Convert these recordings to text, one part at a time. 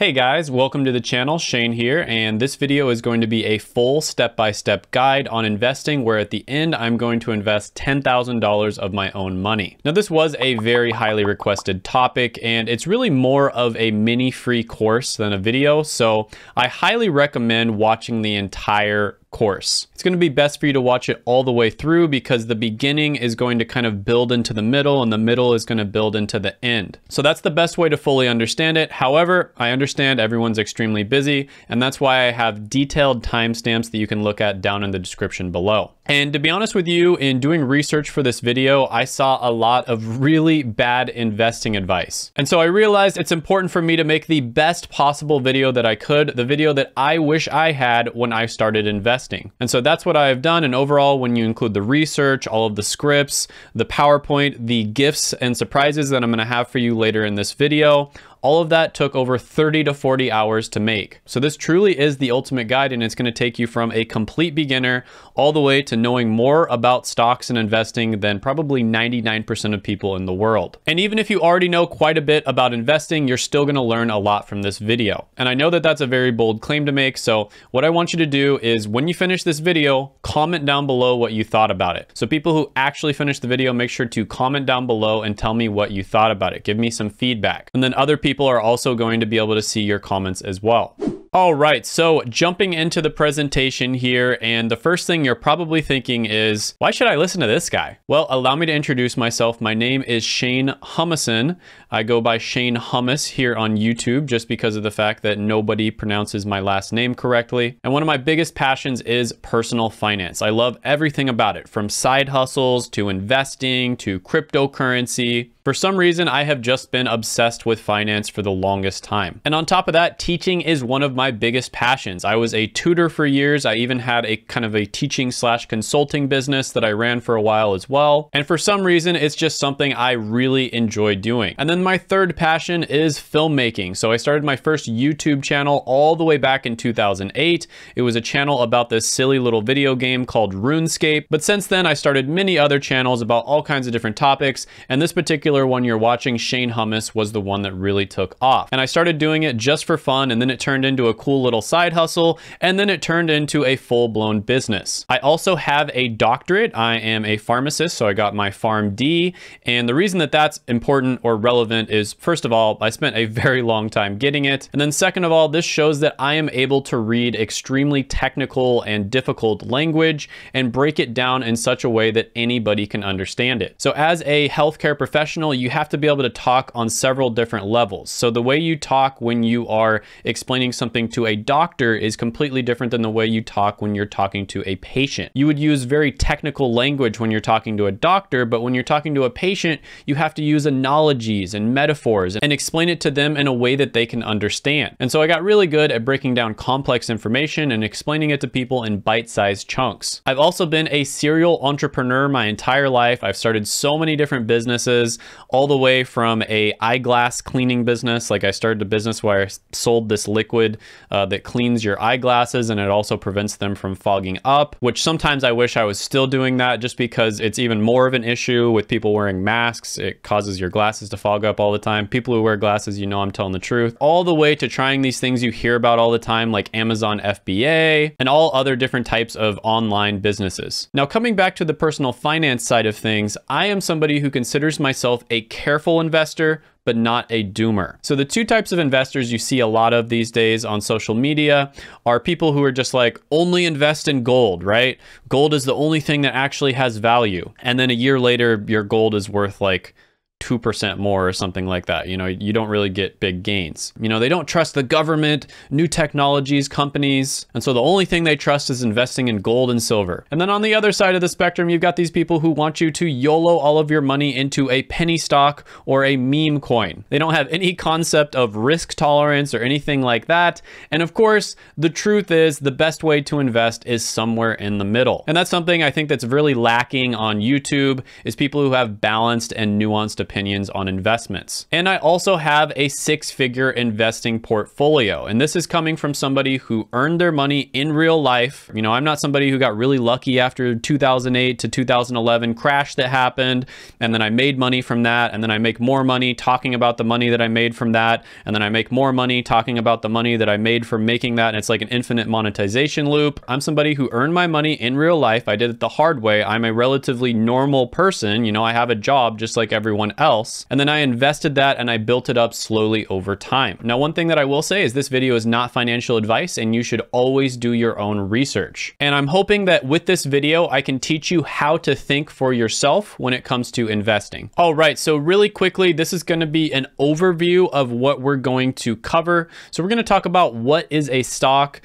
Hey guys, welcome to the channel, Shane here, and this video is going to be a full step-by-step guide on investing where at the end I'm going to invest $10,000 of my own money. Now this was a very highly requested topic and it's really more of a mini free course than a video, so I highly recommend watching the entire course. It's going to be best for you to watch it all the way through because the beginning is going to kind of build into the middle and the middle is going to build into the end. So that's the best way to fully understand it. However, I understand everyone's extremely busy and that's why I have detailed timestamps that you can look at down in the description below. And to be honest with you, in doing research for this video, I saw a lot of really bad investing advice. And so I realized it's important for me to make the best possible video that I could, the video that I wish I had when I started investing. And so that's what I've done. And overall, when you include the research, all of the scripts, the PowerPoint, the gifts and surprises that I'm going to have for you later in this video, all of that took over 30 to 40 hours to make. So this truly is the ultimate guide and it's going to take you from a complete beginner all the way to knowing more about stocks and investing than probably 99% of people in the world. And even if you already know quite a bit about investing, you're still going to learn a lot from this video. And I know that that's a very bold claim to make. So what I want you to do is when you finish this video, comment down below what you thought about it. So people who actually finish the video, make sure to comment down below and tell me what you thought about it. Give me some feedback. And then other people are also going to be able to see your comments as well. All right, so jumping into the presentation here, and the first thing you're probably thinking is, why should I listen to this guy? Well, allow me to introduce myself. My name is Shane Hummison. I go by Shane Hummus here on YouTube just because of the fact that nobody pronounces my last name correctly. And one of my biggest passions is personal finance. I love everything about it, from side hustles to investing to cryptocurrency. For some reason, I have just been obsessed with finance for the longest time. And on top of that, teaching is one of my biggest passions. I was a tutor for years. I even had a kind of a teaching/consulting business that I ran for a while as well. And for some reason, it's just something I really enjoy doing. And then my third passion is filmmaking. So I started my first YouTube channel all the way back in 2008. It was a channel about this silly little video game called RuneScape. But since then, I started many other channels about all kinds of different topics. And this particular one you're watching, Shane Hummus, was the one that really took off. And I started doing it just for fun, and then it turned into a cool little side hustle, and then it turned into a full-blown business. I also have a doctorate. I am a pharmacist, so I got my PharmD. And the reason that that's important or relevant is, first of all, I spent a very long time getting it. And then second of all, this shows that I am able to read extremely technical and difficult language and break it down in such a way that anybody can understand it. So as a healthcare professional, you have to be able to talk on several different levels. So the way you talk when you are explaining something to a doctor is completely different than the way you talk when you're talking to a patient. You would use very technical language when you're talking to a doctor, but when you're talking to a patient, you have to use analogies and metaphors and explain it to them in a way that they can understand. And so I got really good at breaking down complex information and explaining it to people in bite-sized chunks. I've also been a serial entrepreneur my entire life. I've started so many different businesses, all the way from an eyeglass cleaning business. Like I started a business where I sold this liquid that cleans your eyeglasses and it also prevents them from fogging up, which sometimes I wish I was still doing that just because it's even more of an issue with people wearing masks. It causes your glasses to fog up all the time. People who wear glasses, you know I'm telling the truth. All the way to trying these things you hear about all the time, like Amazon FBA and all other different types of online businesses. Now, coming back to the personal finance side of things, I am somebody who considers myself a careful investor, but not a doomer. So the two types of investors you see a lot of these days on social media are people who are just like, only invest in gold, right? Gold is the only thing that actually has value. And then a year later, your gold is worth like 2% more or something like that. You know, you don't really get big gains. You know, they don't trust the government, new technologies, companies. And so the only thing they trust is investing in gold and silver. And then on the other side of the spectrum, you've got these people who want you to YOLO all of your money into a penny stock or a meme coin. They don't have any concept of risk tolerance or anything like that. And of course, the truth is the best way to invest is somewhere in the middle. And that's something I think that's really lacking on YouTube is people who have balanced and nuanced opinions opinions on investments. And I also have a six-figure investing portfolio. And this is coming from somebody who earned their money in real life. You know, I'm not somebody who got really lucky after 2008 to 2011 crash that happened. And then I made money from that. And then I make more money talking about the money that I made from that. And then I make more money talking about the money that I made from making that. And it's like an infinite monetization loop. I'm somebody who earned my money in real life. I did it the hard way. I'm a relatively normal person. You know, I have a job just like everyone else. And then I invested that and I built it up slowly over time. Now, one thing that I will say is this video is not financial advice and you should always do your own research. And I'm hoping that with this video, I can teach you how to think for yourself when it comes to investing. All right, so really quickly, this is going to be an overview of what we're going to cover. So we're going to talk about what is a stock,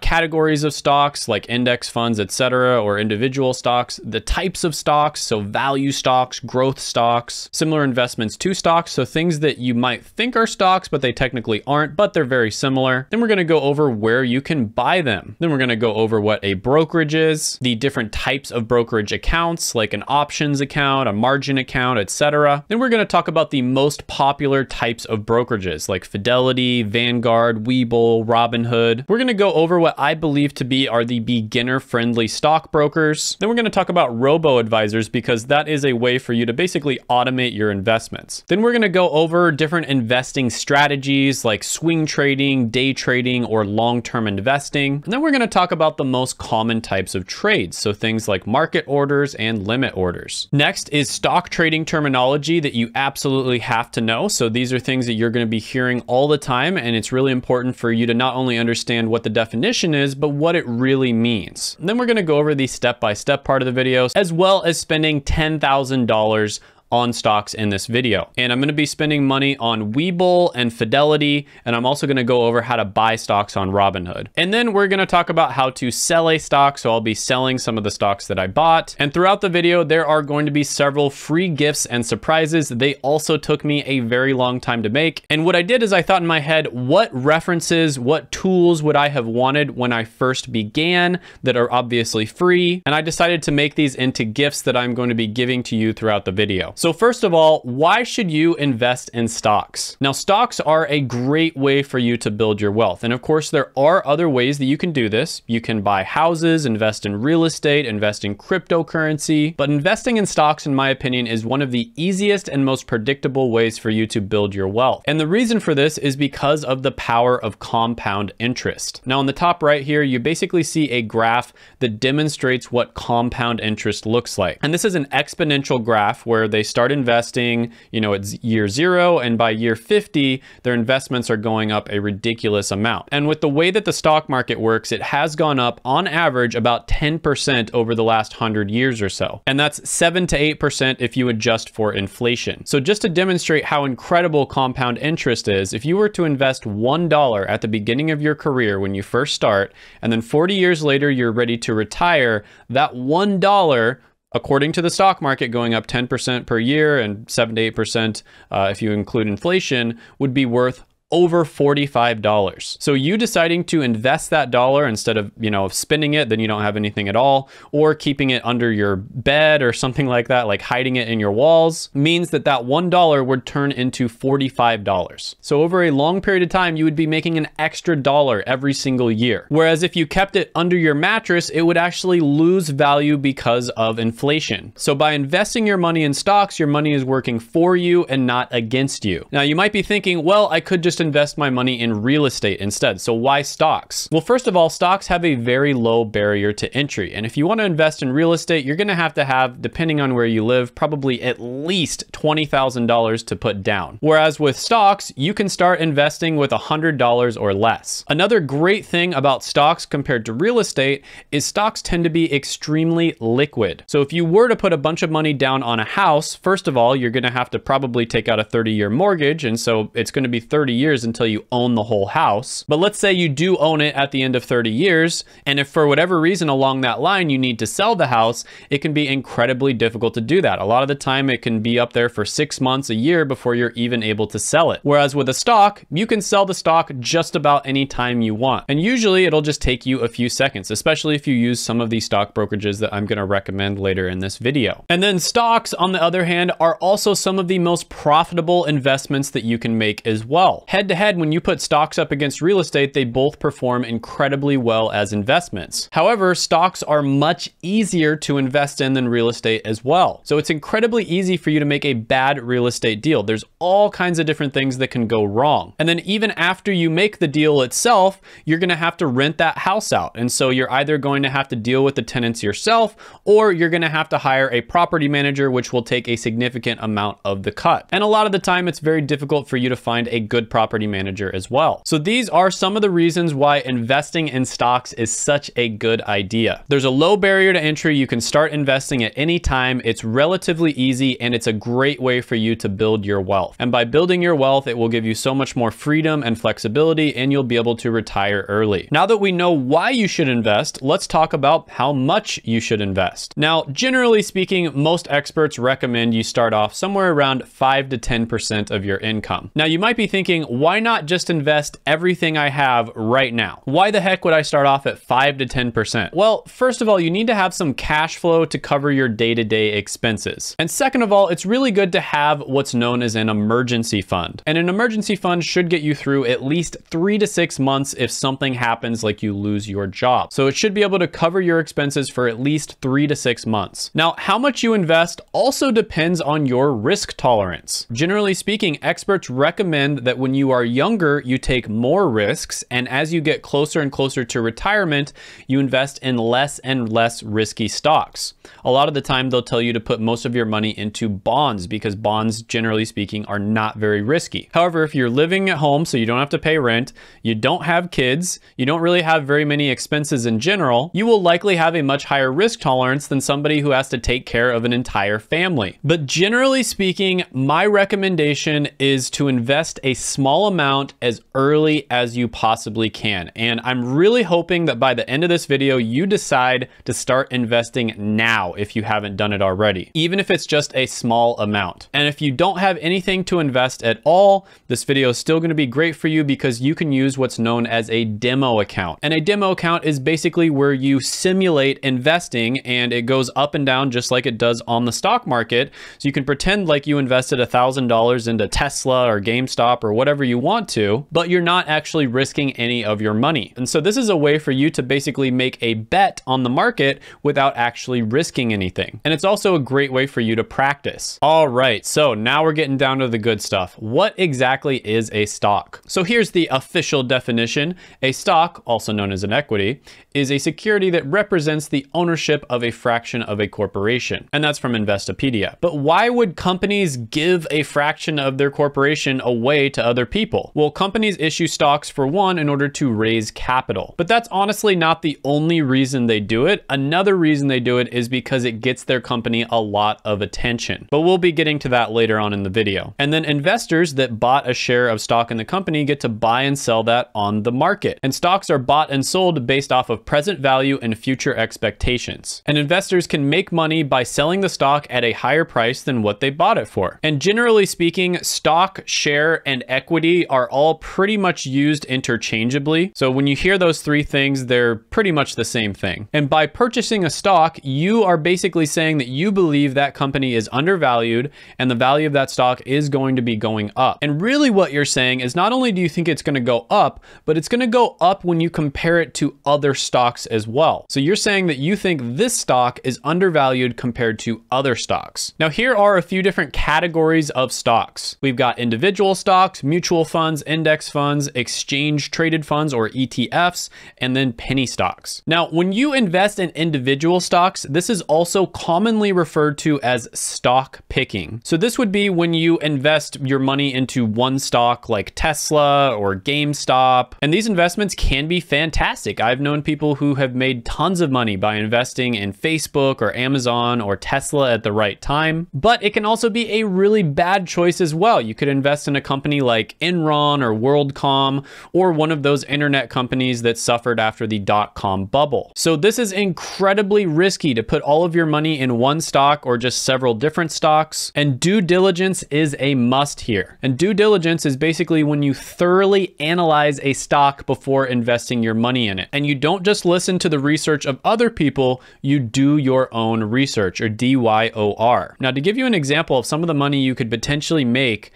categories of stocks like index funds, etc., or individual stocks, the types of stocks, so value stocks, growth stocks, similar investments to stocks, so things that you might think are stocks, but they technically aren't, but they're very similar. Then we're going to go over where you can buy them. Then we're going to go over what a brokerage is, the different types of brokerage accounts, like an options account, a margin account, etc. Then we're going to talk about the most popular types of brokerages, like Fidelity, Vanguard, Webull, Robinhood. We're going to go over what I believe to be are the beginner-friendly stock brokers. Then we're going to talk about robo-advisors because that is a way for you to basically automate your investments. Then we're going to go over different investing strategies like swing trading, day trading, or long-term investing. And then we're going to talk about the most common types of trades, so things like market orders and limit orders. Next is stock trading terminology that you absolutely have to know. So these are things that you're going to be hearing all the time, and it's really important for you to not only understand what the definition is, but what it really means. And then we're going to go over the step-by-step part of the video, as well as spending $10,000 on stocks in this video. And I'm going to be spending money on Webull and Fidelity, and I'm also going to go over how to buy stocks on Robinhood. And then we're going to talk about how to sell a stock, so I'll be selling some of the stocks that I bought. And throughout the video, there are going to be several free gifts and surprises. They also took me a very long time to make. And what I did is I thought in my head, what references, what tools would I have wanted when I first began that are obviously free? And I decided to make these into gifts that I'm going to be giving to you throughout the video. So first of all, why should you invest in stocks? Now, stocks are a great way for you to build your wealth. And of course, there are other ways that you can do this. You can buy houses, invest in real estate, invest in cryptocurrency. But investing in stocks, in my opinion, is one of the easiest and most predictable ways for you to build your wealth. And the reason for this is because of the power of compound interest. Now, on the top right here, you basically see a graph that demonstrates what compound interest looks like. And this is an exponential graph where they start investing, you know, it's year 0, and by year 50, their investments are going up a ridiculous amount. And with the way that the stock market works, it has gone up on average about 10% over the last 100 years or so. And that's 7 to 8% if you adjust for inflation. So just to demonstrate how incredible compound interest is, if you were to invest $1 at the beginning of your career when you first start, and then 40 years later, you're ready to retire, that $1, according to the stock market going up 10% per year and 7 to 8% if you include inflation, would be worth over $45. So you deciding to invest that dollar instead of, you know, spending it, then you don't have anything at all, or keeping it under your bed or something like that, like hiding it in your walls, means that that $1 would turn into $45. So over a long period of time, you would be making an extra dollar every single year. Whereas if you kept it under your mattress, it would actually lose value because of inflation. So by investing your money in stocks, your money is working for you and not against you. Now you might be thinking, well, I could just invest my money in real estate instead. So why stocks? Well, first of all, stocks have a very low barrier to entry. And if you want to invest in real estate, you're going to have, depending on where you live, probably at least $20,000 to put down. Whereas with stocks, you can start investing with $100 or less. Another great thing about stocks compared to real estate is stocks tend to be extremely liquid. So if you were to put a bunch of money down on a house, first of all, you're going to have to probably take out a 30-year mortgage. And so it's going to be 30 years years until you own the whole house. But let's say you do own it at the end of 30 years. And if for whatever reason along that line, you need to sell the house, it can be incredibly difficult to do that. A lot of the time it can be up there for 6 months, a year before you're even able to sell it. Whereas with a stock, you can sell the stock just about any time you want. And usually it'll just take you a few seconds, especially if you use some of these stock brokerages that I'm going to recommend later in this video. And then stocks, on the other hand, are also some of the most profitable investments that you can make as well. Head to head, when you put stocks up against real estate, they both perform incredibly well as investments. However, stocks are much easier to invest in than real estate as well. So it's incredibly easy for you to make a bad real estate deal. There's all kinds of different things that can go wrong. And then even after you make the deal itself, you're going to have to rent that house out. And so you're either going to have to deal with the tenants yourself, or you're going to have to hire a property manager, which will take a significant amount of the cut. And a lot of the time, it's very difficult for you to find a good property manager as well. So these are some of the reasons why investing in stocks is such a good idea. There's a low barrier to entry. You can start investing at any time. It's relatively easy, and it's a great way for you to build your wealth. And by building your wealth, it will give you so much more freedom and flexibility, and you'll be able to retire early. Now that we know why you should invest, let's talk about how much you should invest. Now, generally speaking, most experts recommend you start off somewhere around 5 to 10% of your income. Now, you might be thinking, why not just invest everything I have right now? Why the heck would I start off at 5 to 10%? Well, first of all, you need to have some cash flow to cover your day-to-day expenses. And second of all, it's really good to have what's known as an emergency fund. And an emergency fund should get you through at least 3 to 6 months if something happens, like you lose your job. So it should be able to cover your expenses for at least 3 to 6 months. Now, how much you invest also depends on your risk tolerance. Generally speaking, experts recommend that when you are younger, you take more risks. And as you get closer and closer to retirement, you invest in less and less risky stocks. A lot of the time, they'll tell you to put most of your money into bonds because bonds, generally speaking, are not very risky. However, if you're living at home, so you don't have to pay rent, you don't have kids, you don't really have very many expenses in general, you will likely have a much higher risk tolerance than somebody who has to take care of an entire family. But generally speaking, my recommendation is to invest a small amount as early as you possibly can. And I'm really hoping that by the end of this video, you decide to start investing now if you haven't done it already, even if it's just a small amount. And if you don't have anything to invest at all, this video is still going to be great for you because you can use what's known as a demo account. And a demo account is basically where you simulate investing, and it goes up and down just like it does on the stock market. So you can pretend like you invested $1,000 into Tesla or GameStop or whatever you want to, but you're not actually risking any of your money. And so this is a way for you to basically make a bet on the market without actually risking anything. And it's also a great way for you to practice. All right, so now we're getting down to the good stuff. What exactly is a stock? So here's the official definition. A stock, also known as an equity, is a security that represents the ownership of a fraction of a corporation. And that's from Investopedia. But why would companies give a fraction of their corporation away to other people? Well, companies issue stocks, for one, in order to raise capital. But that's honestly not the only reason they do it. Another reason they do it is because it gets their company a lot of attention. But we'll be getting to that later on in the video. And then investors that bought a share of stock in the company get to buy and sell that on the market. And stocks are bought and sold based off of present value and future expectations. And investors can make money by selling the stock at a higher price than what they bought it for. And generally speaking, stock, share, and equity are all pretty much used interchangeably. So when you hear those three things, they're pretty much the same thing. And by purchasing a stock, you are basically saying that you believe that company is undervalued and the value of that stock is going to be going up. And really what you're saying is not only do you think it's going to go up, but it's going to go up when you compare it to other stocks as well. So you're saying that you think this stock is undervalued compared to other stocks. Now, here are a few different categories of stocks. We've got individual stocks, mutual funds, index funds, exchange traded funds or ETFs, and then penny stocks. Now, when you invest in individual stocks, this is also commonly referred to as stock picking. So this would be when you invest your money into one stock like Tesla or GameStop. And these investments can be fantastic. I've known people who have made tons of money by investing in Facebook or Amazon or Tesla at the right time, but it can also be a really bad choice as well. You could invest in a company like Enron or WorldCom or one of those internet companies that suffered after the dot-com bubble. So this is incredibly risky to put all of your money in one stock or just several different stocks, and due diligence is a must here. And due diligence is basically when you thoroughly analyze a stock before investing your money in it. And you don't just listen to the research of other people, you do your own research, or DYOR. Now, to give you an example of some of the money you could potentially make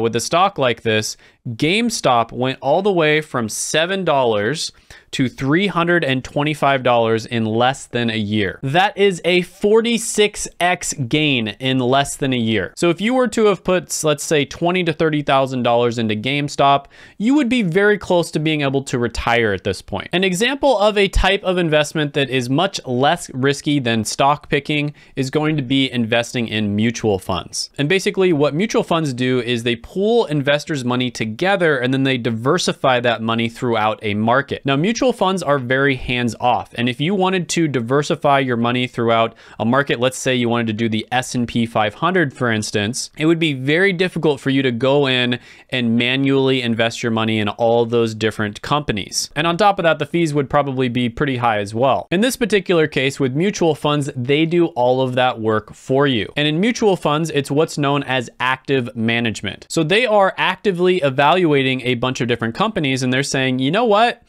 with a stock like this, GameStop went all the way from $7 to $325 in less than a year. That is a 46x gain in less than a year. So if you were to have put, let's say, $20,000 to $30,000 into GameStop, you would be very close to being able to retire at this point. An example of a type of investment that is much less risky than stock picking is going to be investing in mutual funds. And basically what mutual funds do is they pool investors' money together and then they diversify that money throughout a market. Now, mutual funds are very hands-off. And if you wanted to diversify your money throughout a market, let's say you wanted to do the S&P 500, for instance, it would be very difficult for you to go in and manually invest your money in all those different companies. And on top of that, the fees would probably be pretty high as well. In this particular case with mutual funds, they do all of that work for you. And in mutual funds, it's what's known as active management. So they are actively evaluating a bunch of different companies and they're saying, you know what?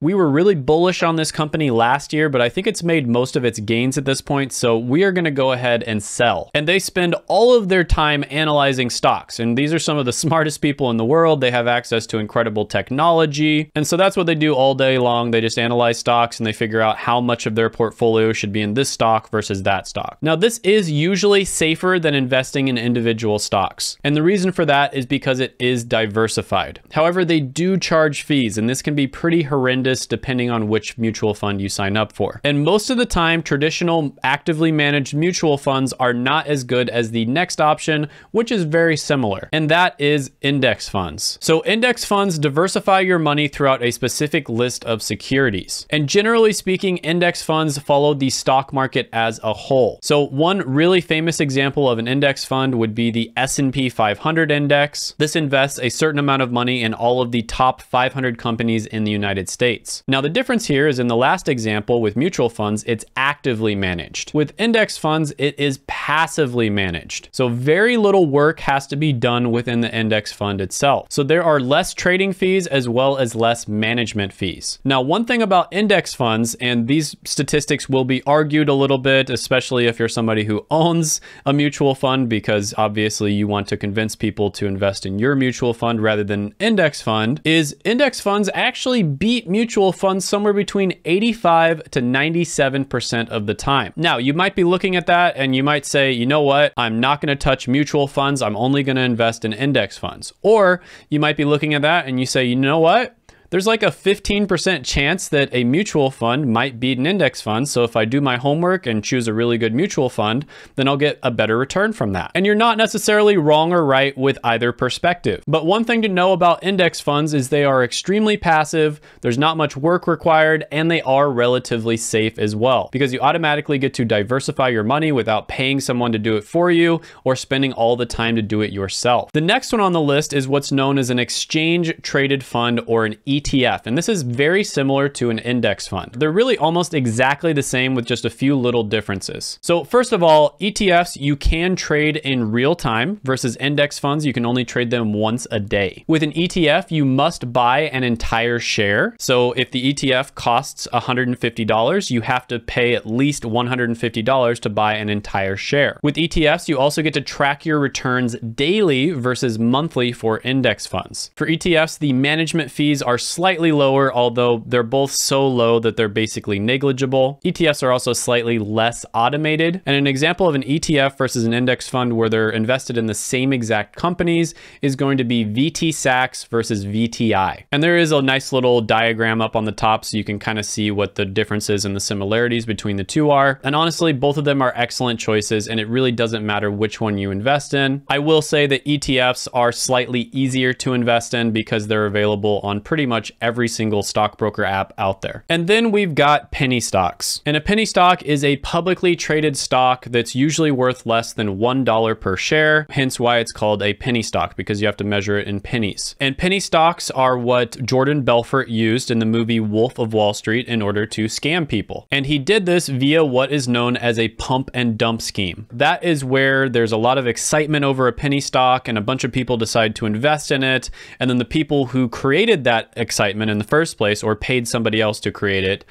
We were really bullish on this company last year, but I think it's made most of its gains at this point, so we are gonna go ahead and sell. And they spend all of their time analyzing stocks, and these are some of the smartest people in the world. They have access to incredible technology, and so that's what they do all day long. They just analyze stocks and they figure out how much of their portfolio should be in this stock versus that stock. Now, this is usually safer than investing in individual stocks, and the reason for that is because it is diversified. However, they do charge fees, and this can be pretty horrendous depending on which mutual fund you sign up for. And most of the time, traditional actively managed mutual funds are not as good as the next option, which is very similar, and that is index funds. So index funds diversify your money throughout a specific list of securities. And generally speaking, index funds follow the stock market as a whole. So one really famous example of an index fund would be the S&P 500 index. This invests a certain amount of money in all of the top 500 companies in the United States. Now, the difference here is in the last example with mutual funds, it's actively managed. With index funds, it is passively managed. So very little work has to be done within the index fund itself. So there are less trading fees as well as less management fees. Now, one thing about index funds, and these statistics will be argued a little bit, especially if you're somebody who owns a mutual fund, because obviously you want to convince people to invest in your mutual fund rather than index fund, is index funds actually beat mutual funds somewhere between 85 to 97% of the time. Now, you might be looking at that and you might say, you know what, I'm not going to touch mutual funds. I'm only going to invest in index funds. Or you might be looking at that and you say, you know what, there's like a 15% chance that a mutual fund might beat an index fund. So if I do my homework and choose a really good mutual fund, then I'll get a better return from that. And you're not necessarily wrong or right with either perspective. But one thing to know about index funds is they are extremely passive. There's not much work required, and they are relatively safe as well, because you automatically get to diversify your money without paying someone to do it for you or spending all the time to do it yourself. The next one on the list is what's known as an exchange traded fund, or an ETF, and this is very similar to an index fund. They're really almost exactly the same with just a few little differences. So first of all, ETFs, you can trade in real time, versus index funds, you can only trade them once a day. With an ETF, you must buy an entire share. So if the ETF costs $150, you have to pay at least $150 to buy an entire share. With ETFs, you also get to track your returns daily versus monthly for index funds. For ETFs, the management fees are slightly lower, although they're both so low that they're basically negligible. ETFs are also slightly less automated. And an example of an ETF versus an index fund where they're invested in the same exact companies is going to be VTSAX versus VTI. And there is a nice little diagram up on the top so you can kind of see what the differences and the similarities between the two are. And honestly, both of them are excellent choices, and it really doesn't matter which one you invest in. I will say that ETFs are slightly easier to invest in because they're available on pretty much much every single stockbroker app out there. And then we've got penny stocks. And a penny stock is a publicly traded stock that's usually worth less than $1 per share, hence why it's called a penny stock, because you have to measure it in pennies. And penny stocks are what Jordan Belfort used in the movie Wolf of Wall Street in order to scam people. And he did this via what is known as a pump and dump scheme. That is where there's a lot of excitement over a penny stock and a bunch of people decide to invest in it. And then the people who created that excitement in the first place, or paid somebody else to create it,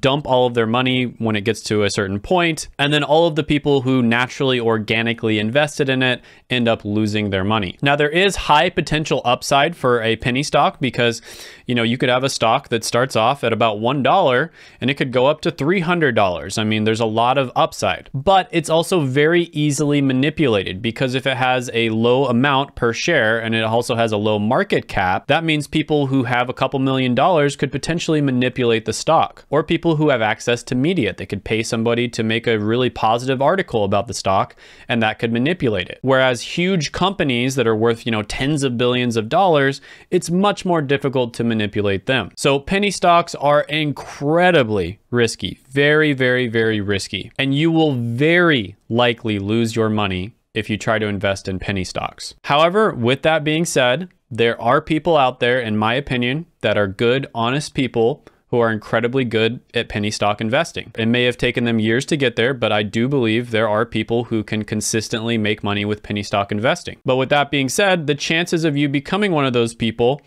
dump all of their money when it gets to a certain point. And then all of the people who naturally, organically invested in it end up losing their money. Now, there is high potential upside for a penny stock because, you know, you could have a stock that starts off at about $1 and it could go up to $300. I mean, there's a lot of upside, but it's also very easily manipulated because if it has a low amount per share and it also has a low market cap, that means people who have a couple $1 million could potentially manipulate the stock, or people who have access to media. They could pay somebody to make a really positive article about the stock and that could manipulate it. Whereas huge companies that are worth, you know, tens of billions of dollars, it's much more difficult to manipulate them. So penny stocks are incredibly risky, very, very, very risky. And you will very likely lose your money if you try to invest in penny stocks. However, with that being said, there are people out there, in my opinion, that are good, honest people who are incredibly good at penny stock investing. It may have taken them years to get there, but I do believe there are people who can consistently make money with penny stock investing. But with that being said, the chances of you becoming one of those people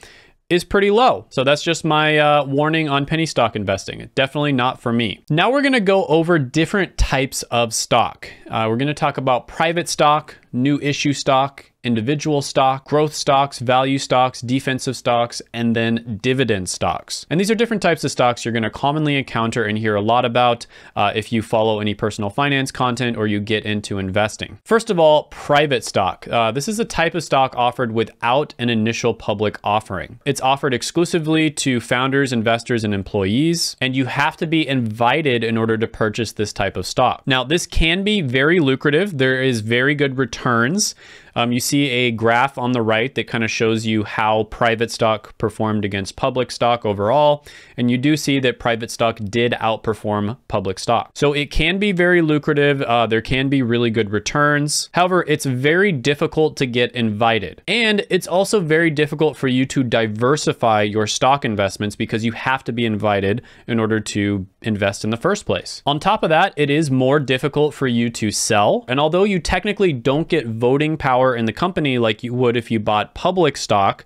is pretty low. So that's just my warning on penny stock investing. Definitely not for me. Now we're gonna go over different types of stock. We're gonna talk about private stock, new issue stock, individual stock, growth stocks, value stocks, defensive stocks, and then dividend stocks. And these are different types of stocks you're going to commonly encounter and hear a lot about if you follow any personal finance content or you get into investing. First of all, private stock. This is a type of stock offered without an initial public offering. It's offered exclusively to founders, investors, and employees, and you have to be invited in order to purchase this type of stock. Now, this can be very lucrative. There is very good returns. You see a graph on the right that kind of shows you how private stock performed against public stock overall. And you do see that private stock did outperform public stock. So it can be very lucrative. There can be really good returns. However, it's very difficult to get invited. And it's also very difficult for you to diversify your stock investments because you have to be invited in order to invest in the first place. On top of that, it is more difficult for you to sell. And although you technically don't get voting power in the company like you would if you bought public stock,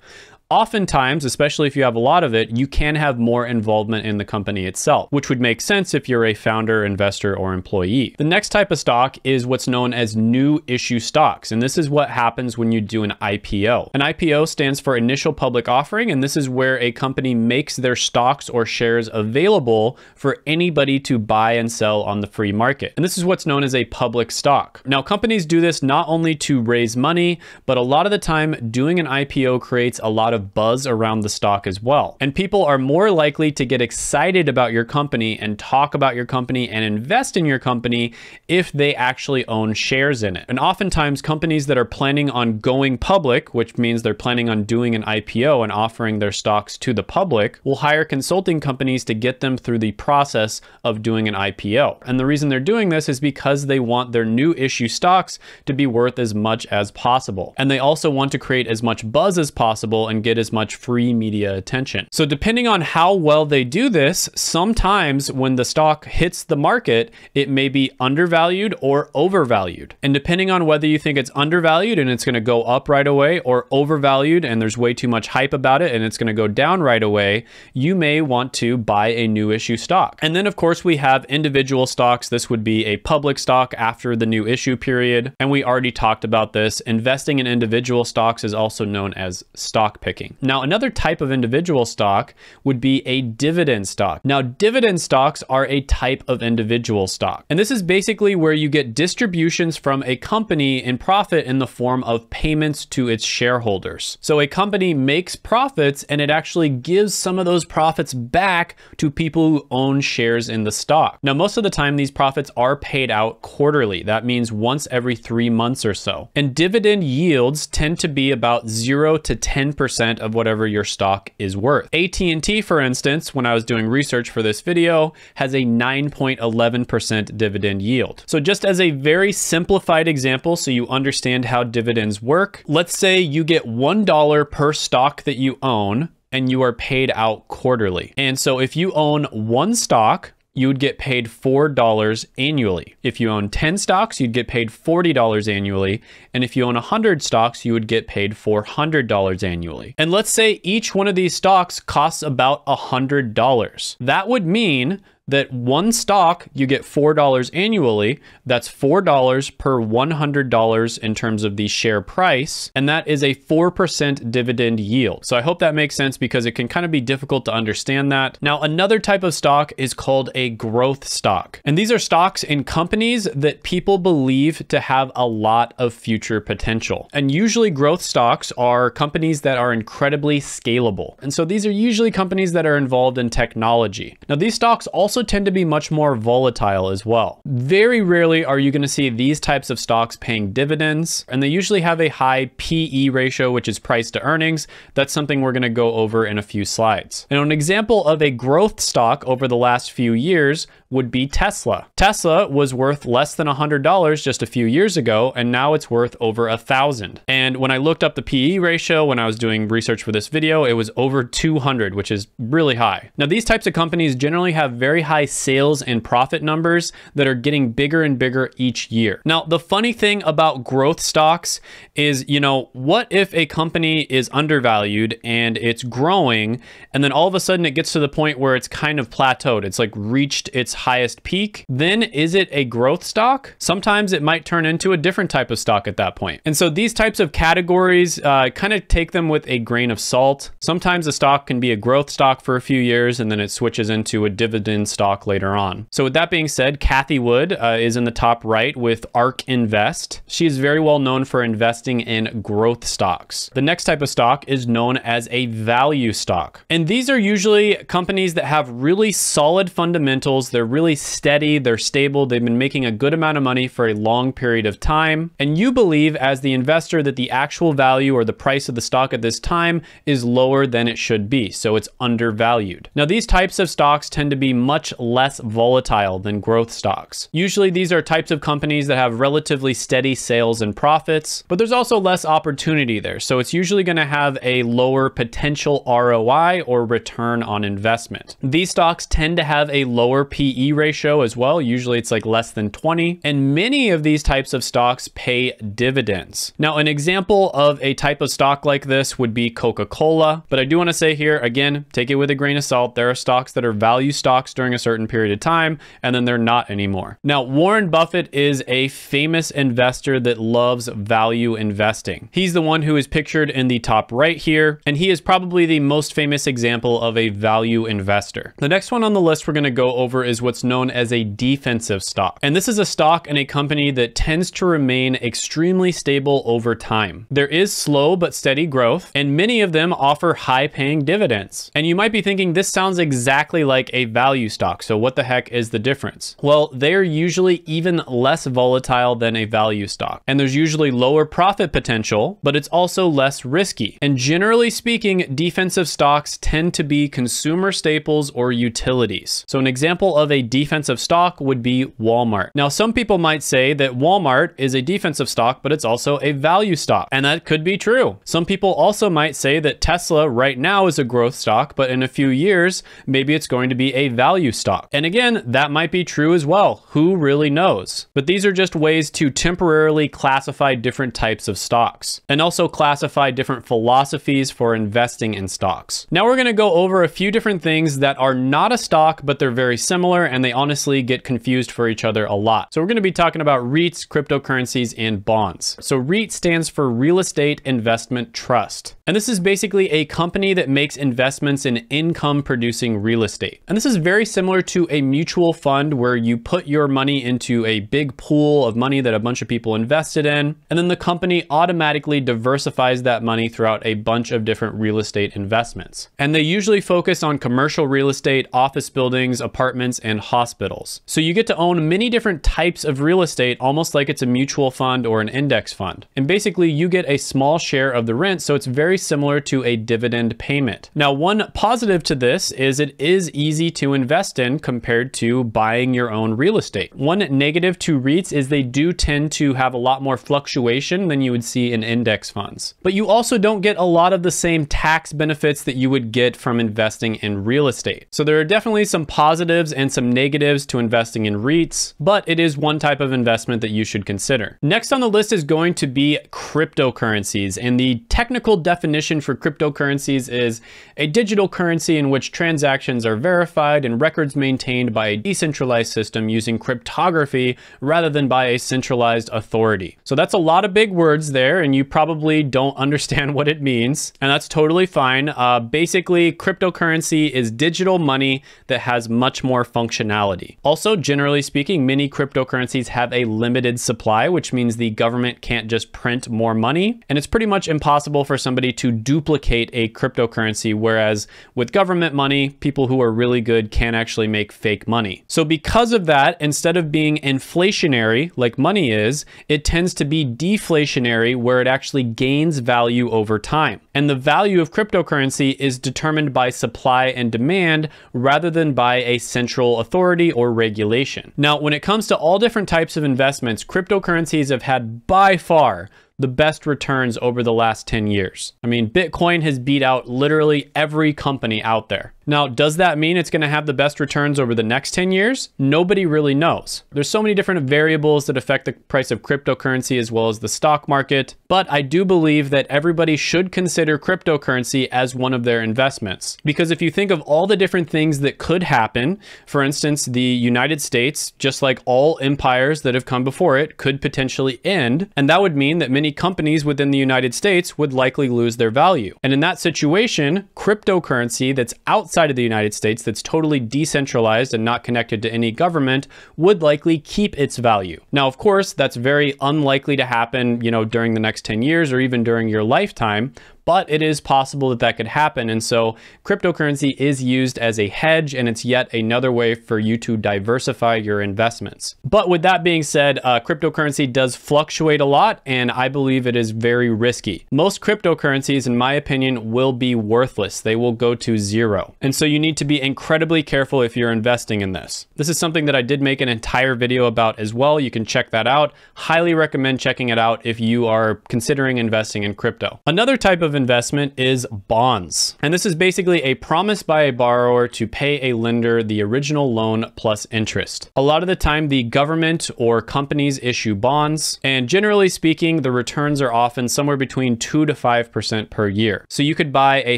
oftentimes, especially if you have a lot of it, you can have more involvement in the company itself, which would make sense if you're a founder, investor, or employee. The next type of stock is what's known as new issue stocks. And this is what happens when you do an IPO. An IPO stands for initial public offering. And this is where a company makes their stocks or shares available for anybody to buy and sell on the free market. And this is what's known as a public stock. Now, companies do this not only to raise money, but a lot of the time doing an IPO creates a lot of buzz around the stock as well. And people are more likely to get excited about your company and talk about your company and invest in your company if they actually own shares in it. And oftentimes companies that are planning on going public, which means they're planning on doing an IPO and offering their stocks to the public, will hire consulting companies to get them through the process of doing an IPO. And the reason they're doing this is because they want their new issue stocks to be worth as much as possible. And they also want to create as much buzz as possible and get as much free media attention. So depending on how well they do this, sometimes when the stock hits the market, it may be undervalued or overvalued. And depending on whether you think it's undervalued and it's going to go up right away, or overvalued and there's way too much hype about it and it's going to go down right away, you may want to buy a new issue stock. And then of course we have individual stocks. This would be a public stock after the new issue period. And we already talked about this. Investing in individual stocks is also known as stock picking. Now, another type of individual stock would be a dividend stock. Now, dividend stocks are a type of individual stock. And this is basically where you get distributions from a company in profit in the form of payments to its shareholders. So a company makes profits and it actually gives some of those profits back to people who own shares in the stock. Now, most of the time, these profits are paid out quarterly. That means once every 3 months or so. And dividend yields tend to be about 0 to 10% 10% of whatever your stock is worth. AT&T, for instance, when I was doing research for this video, has a 9.11% dividend yield. So just as a very simplified example, so you understand how dividends work, let's say you get $1 per stock that you own and you are paid out quarterly. And so if you own one stock, you would get paid $4 annually. If you own 10 stocks, you'd get paid $40 annually. And if you own 100 stocks, you would get paid $400 annually. And let's say each one of these stocks costs about $100. That would mean that one stock, you get $4 annually. That's $4 per $100 in terms of the share price. And that is a 4% dividend yield. So I hope that makes sense because it can kind of be difficult to understand that. Now, another type of stock is called a growth stock. And these are stocks in companies that people believe to have a lot of future potential. And usually growth stocks are companies that are incredibly scalable. And so these are usually companies that are involved in technology. Now, these stocks also tend to be much more volatile as well. Very rarely are you going to see these types of stocks paying dividends, and they usually have a high PE ratio, which is price to earnings. That's something we're going to go over in a few slides. And an example of a growth stock over the last few years would be Tesla. Tesla was worth less than $100 just a few years ago, and now it's worth over $1,000. And when I looked up the PE ratio when I was doing research for this video, it was over 200, which is really high. Now, these types of companies generally have very high sales and profit numbers that are getting bigger and bigger each year. Now, the funny thing about growth stocks is, you know, what if a company is undervalued and it's growing, and then all of a sudden it gets to the point where it's kind of plateaued, it's like reached its highest peak? Then is it a growth stock? Sometimes it might turn into a different type of stock at that point. And so these types of categories, kind of take them with a grain of salt. Sometimes a stock can be a growth stock for a few years and then it switches into a dividend stock later on. So with that being said, Kathy Wood is in the top right with ARK Invest. She is very well known for investing in growth stocks. The next type of stock is known as a value stock. And these are usually companies that have really solid fundamentals. They're really steady, they're stable, they've been making a good amount of money for a long period of time. And you believe as the investor that the actual value or the price of the stock at this time is lower than it should be. So it's undervalued. Now, these types of stocks tend to be much less volatile than growth stocks. Usually these are types of companies that have relatively steady sales and profits, but there's also less opportunity there. So it's usually going to have a lower potential ROI or return on investment. These stocks tend to have a lower PE ratio as well. Usually it's like less than 20. And many of these types of stocks pay dividends. Now, an example of a type of stock like this would be Coca-Cola. But I do want to say here, again, take it with a grain of salt. There are stocks that are value stocks during a certain period of time, and then they're not anymore. Now, Warren Buffett is a famous investor that loves value investing. He's the one who is pictured in the top right here, and he is probably the most famous example of a value investor. The next one on the list we're going to go over is what's known as a defensive stock. And this is a stock in a company that tends to remain extremely stable over time. There is slow but steady growth, and many of them offer high-paying dividends. And you might be thinking, this sounds exactly like a value stock. So what the heck is the difference? Well, they're usually even less volatile than a value stock. And there's usually lower profit potential, but it's also less risky. And generally speaking, defensive stocks tend to be consumer staples or utilities. So an example of a defensive stock would be Walmart. Now, some people might say that Walmart is a defensive stock, but it's also a value stock. And that could be true. Some people also might say that Tesla right now is a growth stock, but in a few years, maybe it's going to be a value stock. And again, that might be true as well. Who really knows? But these are just ways to temporarily classify different types of stocks and also classify different philosophies for investing in stocks. Now we're going to go over a few different things that are not a stock, but they're very similar and they honestly get confused for each other a lot. So we're going to be talking about REITs, cryptocurrencies, and bonds. So REIT stands for Real Estate Investment Trust. And this is basically a company that makes investments in income producing real estate. And this is very similar to a mutual fund where you put your money into a big pool of money that a bunch of people invested in, and then the company automatically diversifies that money throughout a bunch of different real estate investments. And they usually focus on commercial real estate, office buildings, apartments, and hospitals. So you get to own many different types of real estate, almost like it's a mutual fund or an index fund. And basically you get a small share of the rent. So it's very very similar to a dividend payment. Now, one positive to this is it is easy to invest in compared to buying your own real estate. One negative to REITs is they do tend to have a lot more fluctuation than you would see in index funds. But you also don't get a lot of the same tax benefits that you would get from investing in real estate. So there are definitely some positives and some negatives to investing in REITs, but it is one type of investment that you should consider. Next on the list is going to be cryptocurrencies, and the technical definition for cryptocurrencies is a digital currency in which transactions are verified and records maintained by a decentralized system using cryptography rather than by a centralized authority. So that's a lot of big words there, and you probably don't understand what it means, and that's totally fine. Basically, cryptocurrency is digital money that has much more functionality. Also, generally speaking, many cryptocurrencies have a limited supply, which means the government can't just print more money, and it's pretty much impossible for somebody to duplicate a cryptocurrency, whereas with government money, people who are really good can actually make fake money. So because of that, instead of being inflationary like money is, it tends to be deflationary, where it actually gains value over time. And the value of cryptocurrency is determined by supply and demand rather than by a central authority or regulation. Now, when it comes to all different types of investments, cryptocurrencies have had by far the best returns over the last 10 years. I mean, Bitcoin has beat out literally every company out there. Now, does that mean it's gonna have the best returns over the next 10 years? Nobody really knows. There's so many different variables that affect the price of cryptocurrency as well as the stock market, but I do believe that everybody should consider cryptocurrency as one of their investments. Because if you think of all the different things that could happen, for instance, the United States, just like all empires that have come before it, could potentially end, and that would mean that many companies within the United States would likely lose their value. And in that situation, cryptocurrency that's outside of the United States, that's totally decentralized and not connected to any government, would likely keep its value. Now, of course, that's very unlikely to happen, you know, during the next 10 years or even during your lifetime, but it is possible that that could happen. And so cryptocurrency is used as a hedge, and it's yet another way for you to diversify your investments. But with that being said, cryptocurrency does fluctuate a lot, and I believe it is very risky. Most cryptocurrencies, in my opinion, will be worthless. They will go to zero. And so you need to be incredibly careful if you're investing in this. This is something that I did make an entire video about as well. You can check that out. Highly recommend checking it out if you are considering investing in crypto. Another type of investment is bonds. And this is basically a promise by a borrower to pay a lender the original loan plus interest. A lot of the time, the government or companies issue bonds, and generally speaking, the returns are often somewhere between 2 to 5% per year. So you could buy a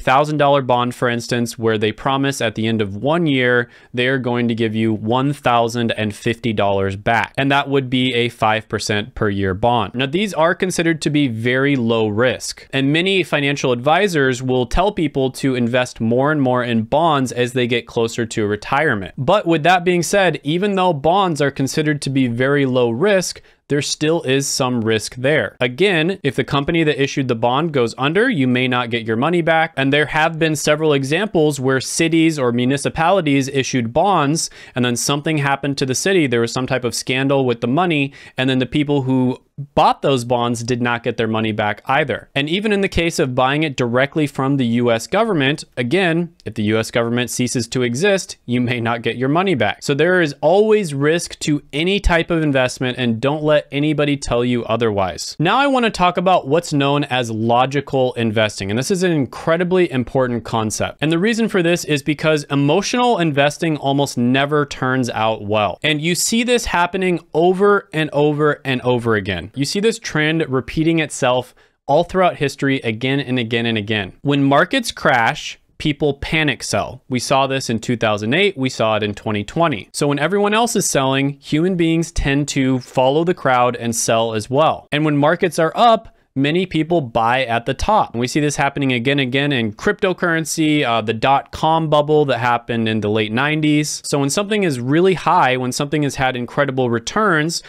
$1,000 bond, for instance, where they promise at the end of 1 year, they're going to give you $1,050 back. And that would be a 5% per year bond. Now, these are considered to be very low risk, and many financial advisors will tell people to invest more and more in bonds as they get closer to retirement. But with that being said, even though bonds are considered to be very low risk, there still is some risk there. Again, if the company that issued the bond goes under, you may not get your money back. And there have been several examples where cities or municipalities issued bonds, and then something happened to the city. There was some type of scandal with the money, and then the people who bought those bonds did not get their money back either. And even in the case of buying it directly from the US government, again, if the US government ceases to exist, you may not get your money back. So there is always risk to any type of investment, and don't let anybody tell you otherwise. Now I want to talk about what's known as logical investing. And this is an incredibly important concept. And the reason for this is because emotional investing almost never turns out well. And you see this happening over and over and over again. You see this trend repeating itself all throughout history again and again and again. When markets crash, people panic sell. We saw this in 2008, we saw it in 2020. So when everyone else is selling, human beings tend to follow the crowd and sell as well. And when markets are up, many people buy at the top. And we see this happening again and again in cryptocurrency, the dot-com bubble that happened in the late 90s. So when something is really high, when something has had incredible returns,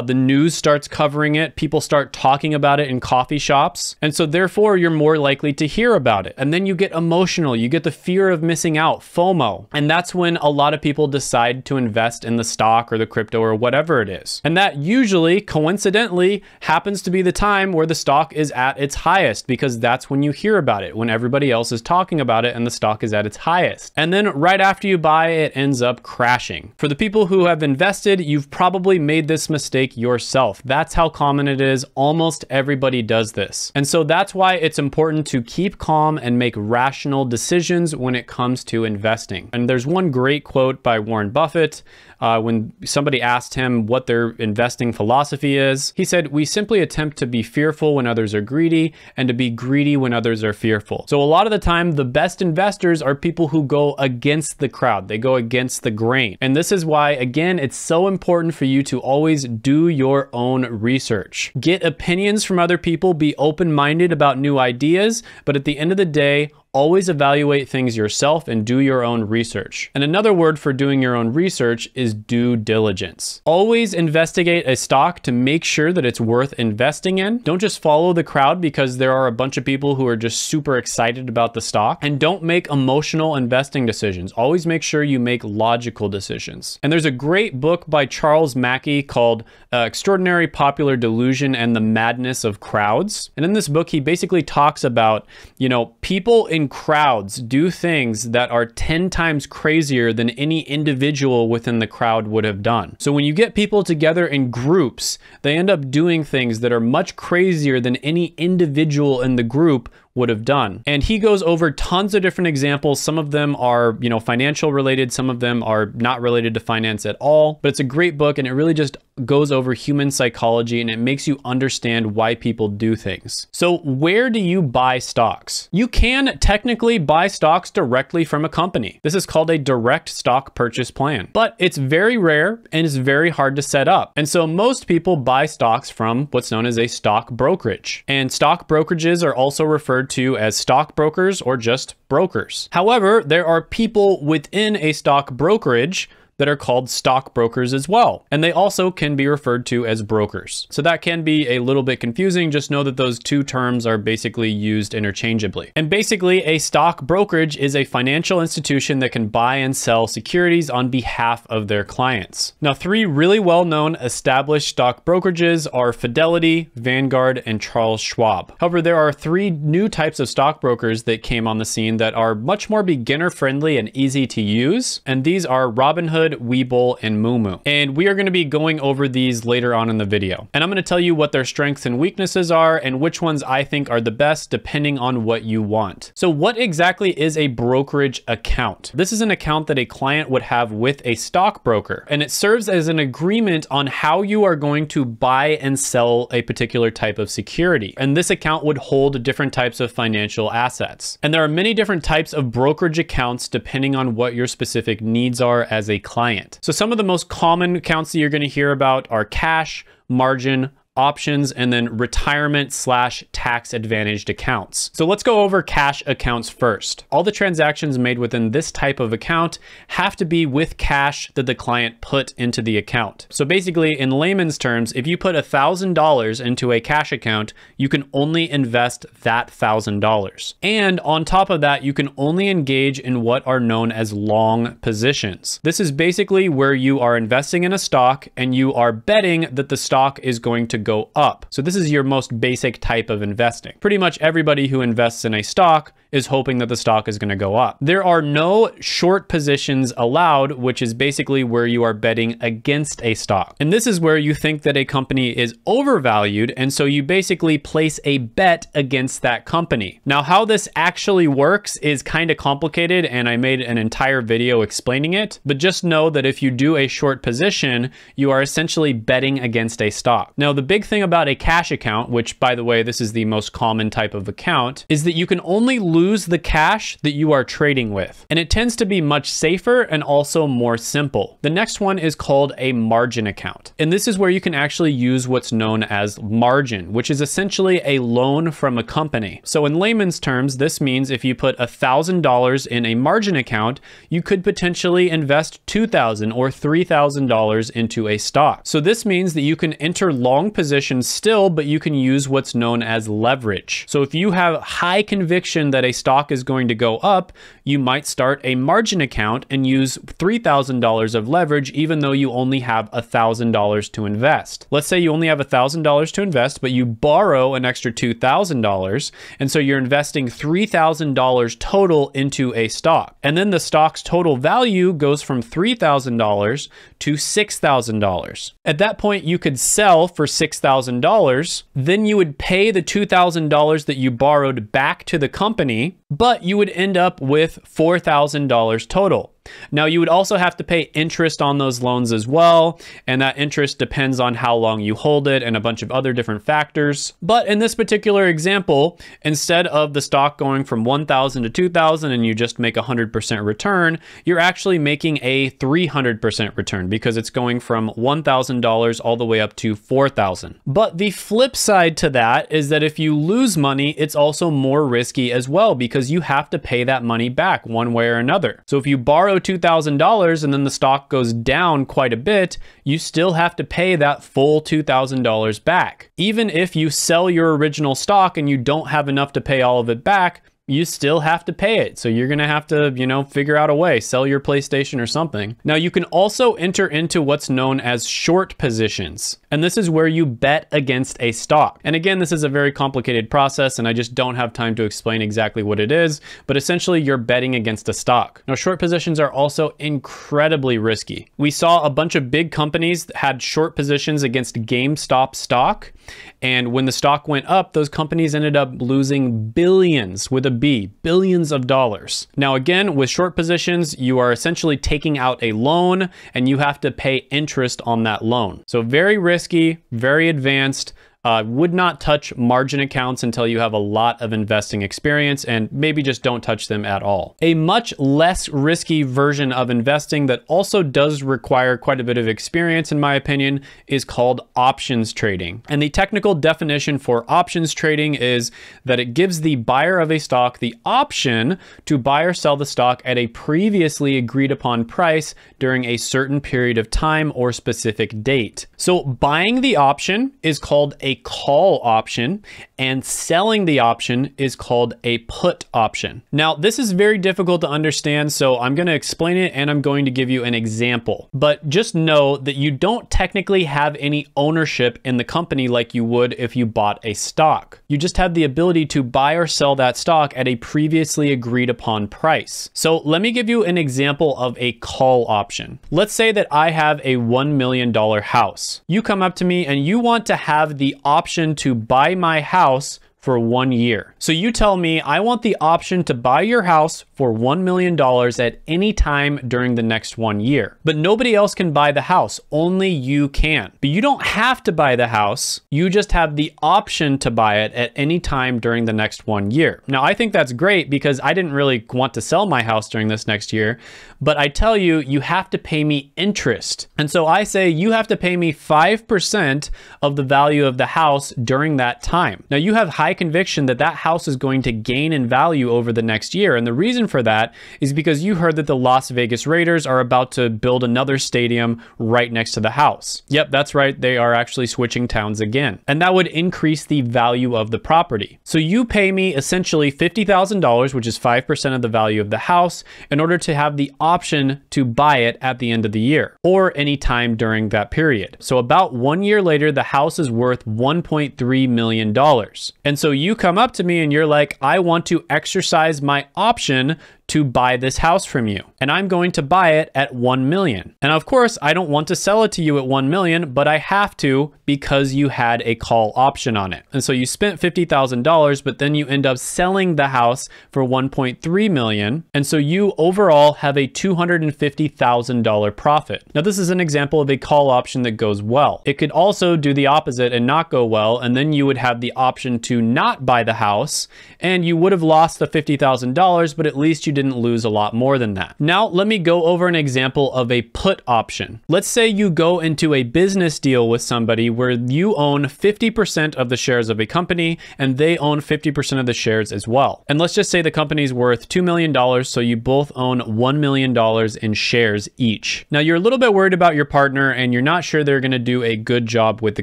The news starts covering it. People start talking about it in coffee shops. And so therefore, you're more likely to hear about it. And then you get emotional. You get the fear of missing out, FOMO. And that's when a lot of people decide to invest in the stock or the crypto or whatever it is. And that usually, coincidentally, happens to be the time where the stock is at its highest, because that's when you hear about it, when everybody else is talking about it and the stock is at its highest. And then right after you buy, it ends up crashing. For the people who have invested, you've probably made this mistake yourself. That's how common it is. Almost everybody does this. And so that's why it's important to keep calm and make rational decisions when it comes to investing. And there's one great quote by Warren Buffett when somebody asked him what their investing philosophy is. He said, "We simply attempt to be fearful when others are greedy and to be greedy when others are fearful." So a lot of the time, the best investors are people who go against the crowd. They go against the grain. And this is why, again, it's so important for you to always do your own research. Get opinions from other people, be open-minded about new ideas, but at the end of the day, always evaluate things yourself and do your own research. And another word for doing your own research is due diligence. Always investigate a stock to make sure that it's worth investing in. Don't just follow the crowd because there are a bunch of people who are just super excited about the stock. And don't make emotional investing decisions. Always make sure you make logical decisions. And there's a great book by Charles Mackey called Extraordinary Popular Delusion and the Madness of Crowds. And in this book, he basically talks about, you know, people in crowds do things that are 10 times crazier than any individual within the crowd would have done. So when you get people together in groups, they end up doing things that are much crazier than any individual in the group would have done. And he goes over tons of different examples. Some of them are, you know, financial related. Some of them are not related to finance at all, but it's a great book. And it really just goes over human psychology and it makes you understand why people do things. So where do you buy stocks? You can technically buy stocks directly from a company. This is called a direct stock purchase plan, but it's very rare and it's very hard to set up. And so most people buy stocks from what's known as a stock brokerage. And stock brokerages are also referred to as stockbrokers or just brokers. However, there are people within a stock brokerage that are called stockbrokers as well. And they also can be referred to as brokers. So that can be a little bit confusing. Just know that those two terms are basically used interchangeably. And basically, a stock brokerage is a financial institution that can buy and sell securities on behalf of their clients. Now, three really well-known established stock brokerages are Fidelity, Vanguard, and Charles Schwab. However, there are three new types of stockbrokers that came on the scene that are much more beginner-friendly and easy to use. And these are Robinhood, Webull, and Moomoo. And we are going to be going over these later on in the video. And I'm going to tell you what their strengths and weaknesses are and which ones I think are the best depending on what you want. So what exactly is a brokerage account? This is an account that a client would have with a stockbroker, and it serves as an agreement on how you are going to buy and sell a particular type of security. And this account would hold different types of financial assets. And there are many different types of brokerage accounts depending on what your specific needs are as a client. So some of the most common accounts that you're going to hear about are cash, margin, options, and then retirement/tax advantaged accounts. So let's go over cash accounts first. All the transactions made within this type of account have to be with cash that the client put into the account. So basically, in layman's terms, if you put $1,000 into a cash account, you can only invest that $1,000. And on top of that, you can only engage in what are known as long positions. This is basically where you are investing in a stock and you are betting that the stock is going to go up. So this is your most basic type of investing. Pretty much everybody who invests in a stock is hoping that the stock is going to go up. There are no short positions allowed, which is basically where you are betting against a stock. And this is where you think that a company is overvalued. And so you basically place a bet against that company. Now, how this actually works is kind of complicated, and I made an entire video explaining it. But just know that if you do a short position, you are essentially betting against a stock. Now, the big thing about a cash account, which by the way, this is the most common type of account, is that you can only lose lose the cash that you are trading with. And it tends to be much safer and also more simple. The next one is called a margin account. And this is where you can actually use what's known as margin, which is essentially a loan from a company. So in layman's terms, this means if you put $1,000 in a margin account, you could potentially invest $2,000 or $3,000 into a stock. So this means that you can enter long positions still, but you can use what's known as leverage. So if you have high conviction that a stock is going to go up, you might start a margin account and use $3,000 of leverage, even though you only have $1,000 to invest. Let's say you only have $1,000 to invest, but you borrow an extra $2,000. And so you're investing $3,000 total into a stock. And then the stock's total value goes from $3,000 to $6,000. At that point, you could sell for $6,000. Then you would pay the $2,000 that you borrowed back to the company, but you would end up with $4,000 total. Now, you would also have to pay interest on those loans as well, and that interest depends on how long you hold it and a bunch of other different factors. But in this particular example, instead of the stock going from $1,000 to $2,000 and you just make 100% return, you're actually making a 300% return because it's going from $1,000 all the way up to $4,000. But the flip side to that is that if you lose money, it's also more risky as well because you have to pay that money back one way or another. So if you borrow $2,000 and then the stock goes down quite a bit, you still have to pay that full $2,000 back. Even if you sell your original stock and you don't have enough to pay all of it back, you still have to pay it. So you're going to have to, figure out a way, sell your PlayStation or something. Now you can also enter into what's known as short positions. And this is where you bet against a stock. And again, this is a very complicated process and I just don't have time to explain exactly what it is, but essentially you're betting against a stock. Now short positions are also incredibly risky. We saw a bunch of big companies that had short positions against GameStop stock. And when the stock went up, those companies ended up losing billions with a billions of dollars. Now again, with short positions, you are essentially taking out a loan and you have to pay interest on that loan. So very risky, very advanced. Would not touch margin accounts until you have a lot of investing experience, and maybe just don't touch them at all. A much less risky version of investing that also does require quite a bit of experience, in my opinion, is called options trading. And the technical definition for options trading is that it gives the buyer of a stock the option to buy or sell the stock at a previously agreed upon price during a certain period of time or specific date. So buying the option is called a call option, and selling the option is called a put option. Now, this is very difficult to understand, so I'm going to explain it and I'm going to give you an example. But just know that you don't technically have any ownership in the company like you would if you bought a stock. You just have the ability to buy or sell that stock at a previously agreed upon price. So let me give you an example of a call option. Let's say that I have a $1 million house. You come up to me and you want to have the option to buy my house for 1 year. So you tell me, I want the option to buy your house for $1 million at any time during the next 1 year. But nobody else can buy the house, only you can. But you don't have to buy the house, you just have the option to buy it at any time during the next 1 year. Now I think that's great because I didn't really want to sell my house during this next year, but I tell you, you have to pay me interest. And so I say, you have to pay me 5% of the value of the house during that time. Now you have high conviction that that house is going to gain in value over the next year. And the reason for that is because you heard that the Las Vegas Raiders are about to build another stadium right next to the house. Yep, that's right. They are actually switching towns again. And that would increase the value of the property. So you pay me essentially $50,000, which is 5% of the value of the house, in order to have the option to buy it at the end of the year or any time during that period. So about 1 year later, the house is worth $1.3 million. And so you come up to me and you're like, I want to exercise my option to buy this house from you, and I'm going to buy it at 1 million. And of course, I don't want to sell it to you at 1 million, but I have to because you had a call option on it. And so you spent $50,000, but then you end up selling the house for 1.3 million. And so you overall have a $250,000 profit. Now, this is an example of a call option that goes well. It could also do the opposite and not go well, and then you would have the option to not buy the house, and you would have lost the $50,000, but at least you didn't lose a lot more than that. Now, let me go over an example of a put option. Let's say you go into a business deal with somebody where you own 50% of the shares of a company and they own 50% of the shares as well. And let's just say the company's worth $2 million, so you both own $1 million in shares each. Now, you're a little bit worried about your partner and you're not sure they're going to do a good job with the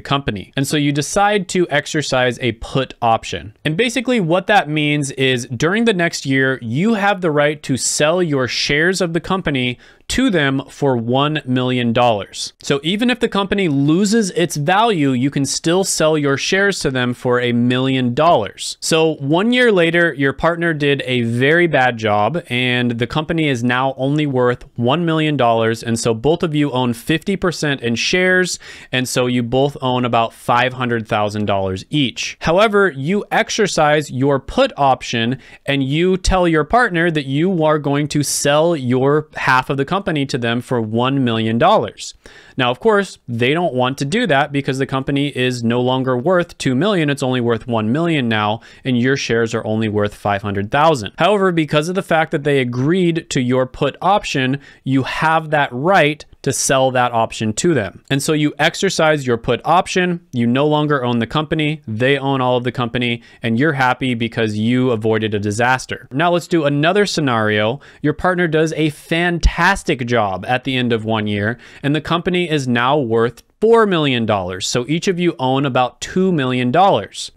company. And so you decide to exercise a put option. And basically what that means is during the next year, you have the right to sell your shares of the company to them for $1 million. So even if the company loses its value, you can still sell your shares to them for $1 million. So 1 year later, your partner did a very bad job and the company is now only worth $1 million. And so both of you own 50% in shares. And so you both own about $500,000 each. However, you exercise your put option and you tell your partner that you are going to sell your half of the company to them for $1 million. Now, of course, they don't want to do that because the company is no longer worth $2 million. It's only worth $1 million now, and your shares are only worth $500,000. However, because of the fact that they agreed to your put option, you have that right to sell that option to them. And so you exercise your put option, you no longer own the company, they own all of the company, and you're happy because you avoided a disaster. Now let's do another scenario. Your partner does a fantastic job at the end of 1 year, and the company is now worth $4 million. So each of you own about $2 million.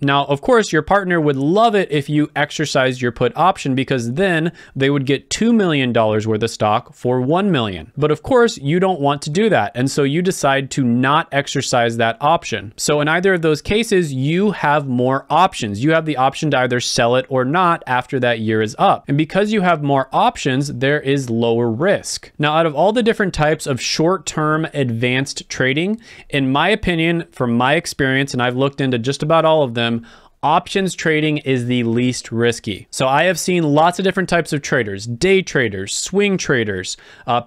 Now, of course, your partner would love it if you exercised your put option because then they would get $2 million worth of stock for $1 million. But of course, you don't want to do that. And so you decide to not exercise that option. So in either of those cases, you have more options. You have the option to either sell it or not after that year is up. And because you have more options, there is lower risk. Now, out of all the different types of short-term advanced trading, in my opinion, from my experience, and I've looked into just about all of them, options trading is the least risky. So I have seen lots of different types of traders, day traders, swing traders,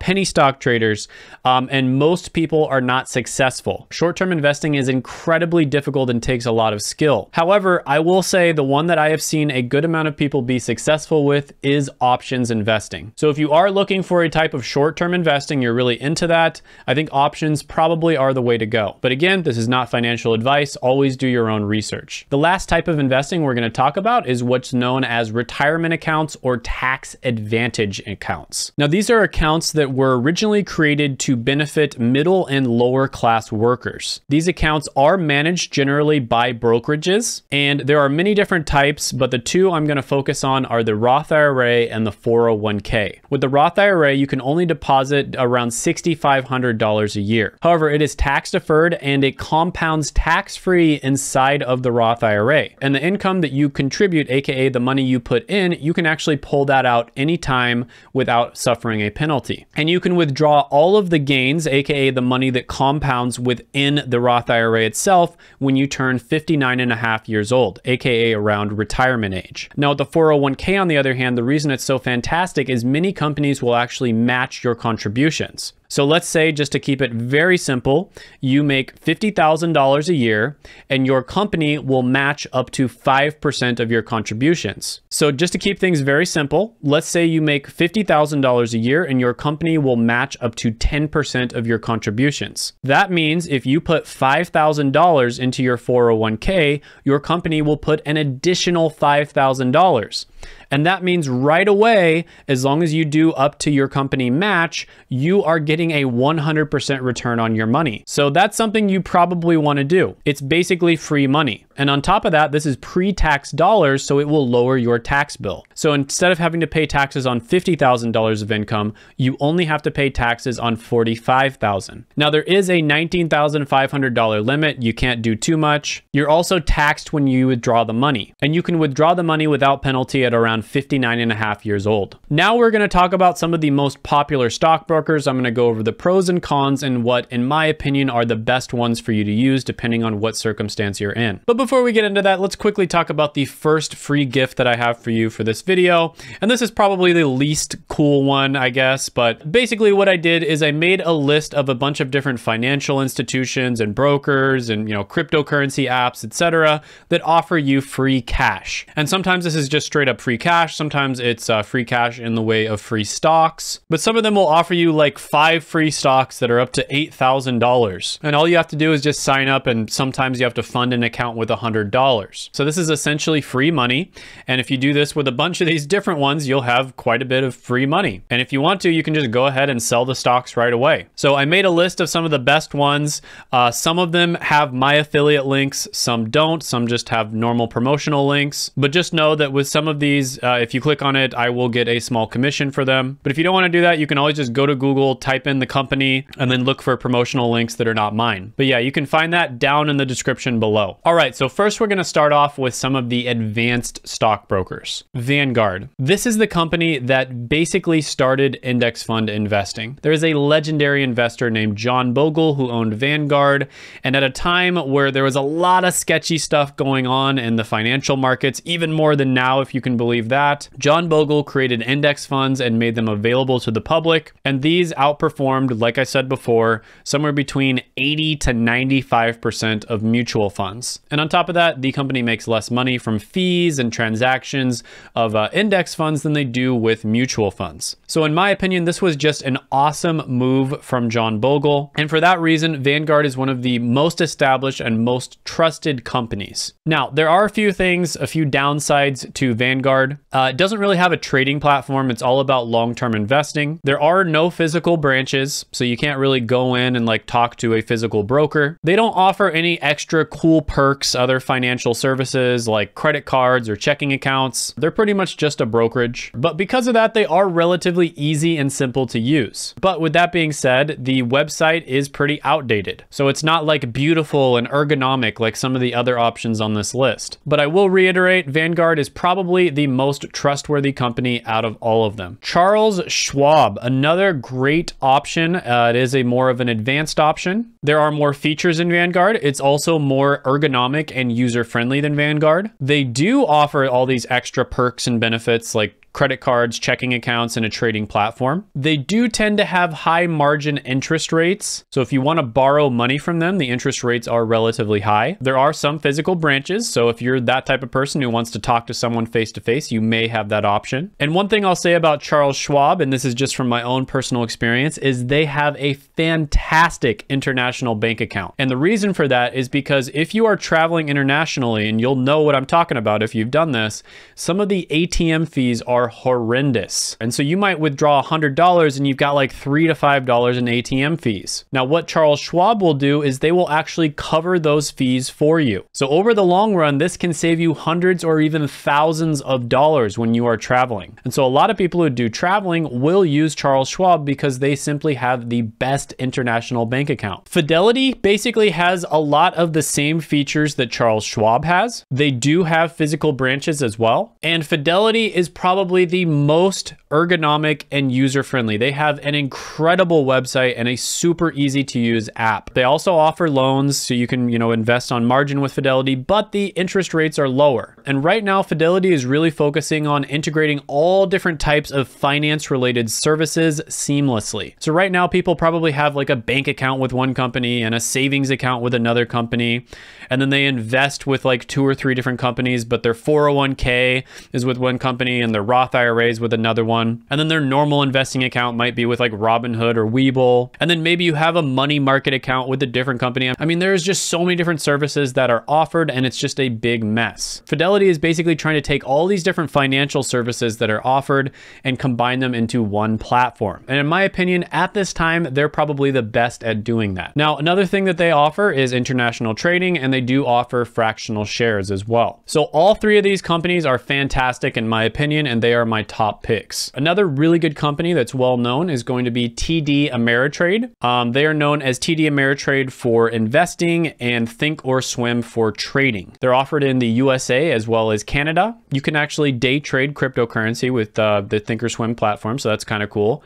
penny stock traders, and most people are not successful. Short-term investing is incredibly difficult and takes a lot of skill. However, I will say the one that I have seen a good amount of people be successful with is options investing. So if you are looking for a type of short-term investing, you're really into that, I think options probably are the way to go. But again, this is not financial advice. Always do your own research. The last type of investing we're going to talk about is what's known as retirement accounts or tax advantage accounts. Now, these are accounts that were originally created to benefit middle and lower class workers. These accounts are managed generally by brokerages, and there are many different types, but the two I'm going to focus on are the Roth IRA and the 401k. With the Roth IRA, you can only deposit around $6,500 a year. However, it is tax deferred and it compounds tax-free inside of the Roth IRA. And the income that you contribute, aka the money you put in, you can actually pull that out anytime without suffering a penalty. And you can withdraw all of the gains, aka the money that compounds within the Roth IRA itself when you turn 59.5 years old, aka around retirement age. Now with the 401k on the other hand, the reason it's so fantastic is many companies will actually match your contributions. So let's say, just to keep it very simple, you make $50,000 a year and your company will match up to 5% of your contributions. So just to keep things very simple, let's say you make $50,000 a year and your company will match up to 10% of your contributions. That means if you put $5,000 into your 401k, your company will put an additional $5,000. And that means right away, as long as you do up to your company match, you are getting a 100% return on your money. So that's something you probably want to do. It's basically free money. And on top of that, this is pre-tax dollars, so it will lower your tax bill. So instead of having to pay taxes on $50,000 of income, you only have to pay taxes on $45,000. Now there is a $19,500 limit. You can't do too much. You're also taxed when you withdraw the money, and you can withdraw the money without penalty at around 59 and a half years old. Now we're going to talk about some of the most popular stockbrokers. I'm going to go over the pros and cons and what, in my opinion, are the best ones for you to use depending on what circumstance you're in. But before we get into that, let's quickly talk about the first free gift that I have for you for this video. And this is probably the least cool one, I guess, but basically what I did is I made a list of a bunch of different financial institutions and brokers and, you know, cryptocurrency apps, etc., that offer you free cash. And sometimes this is just straight up free cash. Sometimes it's free cash in the way of free stocks, but some of them will offer you like 5 free stocks that are up to $8,000. And all you have to do is just sign up, and sometimes you have to fund an account with $100. So this is essentially free money. And if you do this with a bunch of these different ones, you'll have quite a bit of free money. And if you want to, you can just go ahead and sell the stocks right away. So I made a list of some of the best ones. Some of them have my affiliate links, some don't, some just have normal promotional links. But just know that with some of these, if you click on it, I will get a small commission for them. But if you don't want to do that, you can always just go to Google, type in the company, and then look for promotional links that are not mine. But yeah, you can find that down in the description below. All right, so first we're going to start off with some of the advanced stockbrokers. Vanguard. This is the company that basically started index fund investing. There is a legendary investor named John Bogle who owned Vanguard. And at a time where there was a lot of sketchy stuff going on in the financial markets, even more than now, if you can believe that, John Bogle created index funds and made them available to the public. And these outperformed, like I said before, somewhere between 80 to 95% of mutual funds. And on top of that, the company makes less money from fees and transactions of index funds than they do with mutual funds. So in my opinion, this was just an awesome move from John Bogle. And for that reason, Vanguard is one of the most established and most trusted companies. Now, there are a few things, a few downsides to Vanguard. It doesn't really have a trading platform. It's all about long-term investing. There are no physical branches, so you can't really go in and like talk to a physical broker. They don't offer any extra cool perks, other financial services like credit cards or checking accounts. They're pretty much just a brokerage. But because of that, they are relatively easy and simple to use. But with that being said, the website is pretty outdated. So it's not like beautiful and ergonomic like some of the other options on this list. But I will reiterate, Vanguard is probably the most trustworthy company out of all of them. Charles Schwab, another great option. It is a more of an advanced option. There are more features in Vanguard. It's also more ergonomic and user-friendly than Vanguard. They do offer all these extra perks and benefits like credit cards, checking accounts, and a trading platform. They do tend to have high margin interest rates. So if you want to borrow money from them, the interest rates are relatively high. There are some physical branches. So if you're that type of person who wants to talk to someone face-to-face, you may have that option. And one thing I'll say about Charles Schwab, and this is just from my own personal experience, is they have a fantastic international bank account. And the reason for that is because if you are traveling internationally, and you'll know what I'm talking about if you've done this, some of the ATM fees are horrendous. And so you might withdraw $100 and you've got like $3 to $5 in ATM fees. Now, what Charles Schwab will do is they will actually cover those fees for you. So over the long run, this can save you hundreds or even thousands of dollars when you are traveling. And so a lot of people who do traveling will use Charles Schwab because they simply have the best international bank account. Fidelity basically has a lot of the same features that Charles Schwab has. They do have physical branches as well. And Fidelity is probably the most ergonomic and user-friendly. They have an incredible website and a super easy to use app. They also offer loans so you can, you know, invest on margin with Fidelity, but the interest rates are lower. And right now Fidelity is really focusing on integrating all different types of finance related services seamlessly. So right now people probably have like a bank account with one company and a savings account with another company. And then they invest with like 2 or 3 different companies, but their 401k is with one company and their Roth IRAs with another one. And then their normal investing account might be with like Robinhood or Webull. And then maybe you have a money market account with a different company. I mean, there's just so many different services that are offered and it's just a big mess. Fidelity is basically trying to take all these different financial services that are offered and combine them into one platform. And in my opinion, at this time, they're probably the best at doing that. Now, another thing that they offer is international trading, and they do offer fractional shares as well. So all 3 of these companies are fantastic in my opinion, and they are my top picks. Another really good company that's well known is going to be TD Ameritrade. They are known as TD Ameritrade for investing and Think or Swim for trading. They're offered in the USA as well as Canada. You can actually day trade cryptocurrency with the Thinkorswim platform, so that's kind of cool.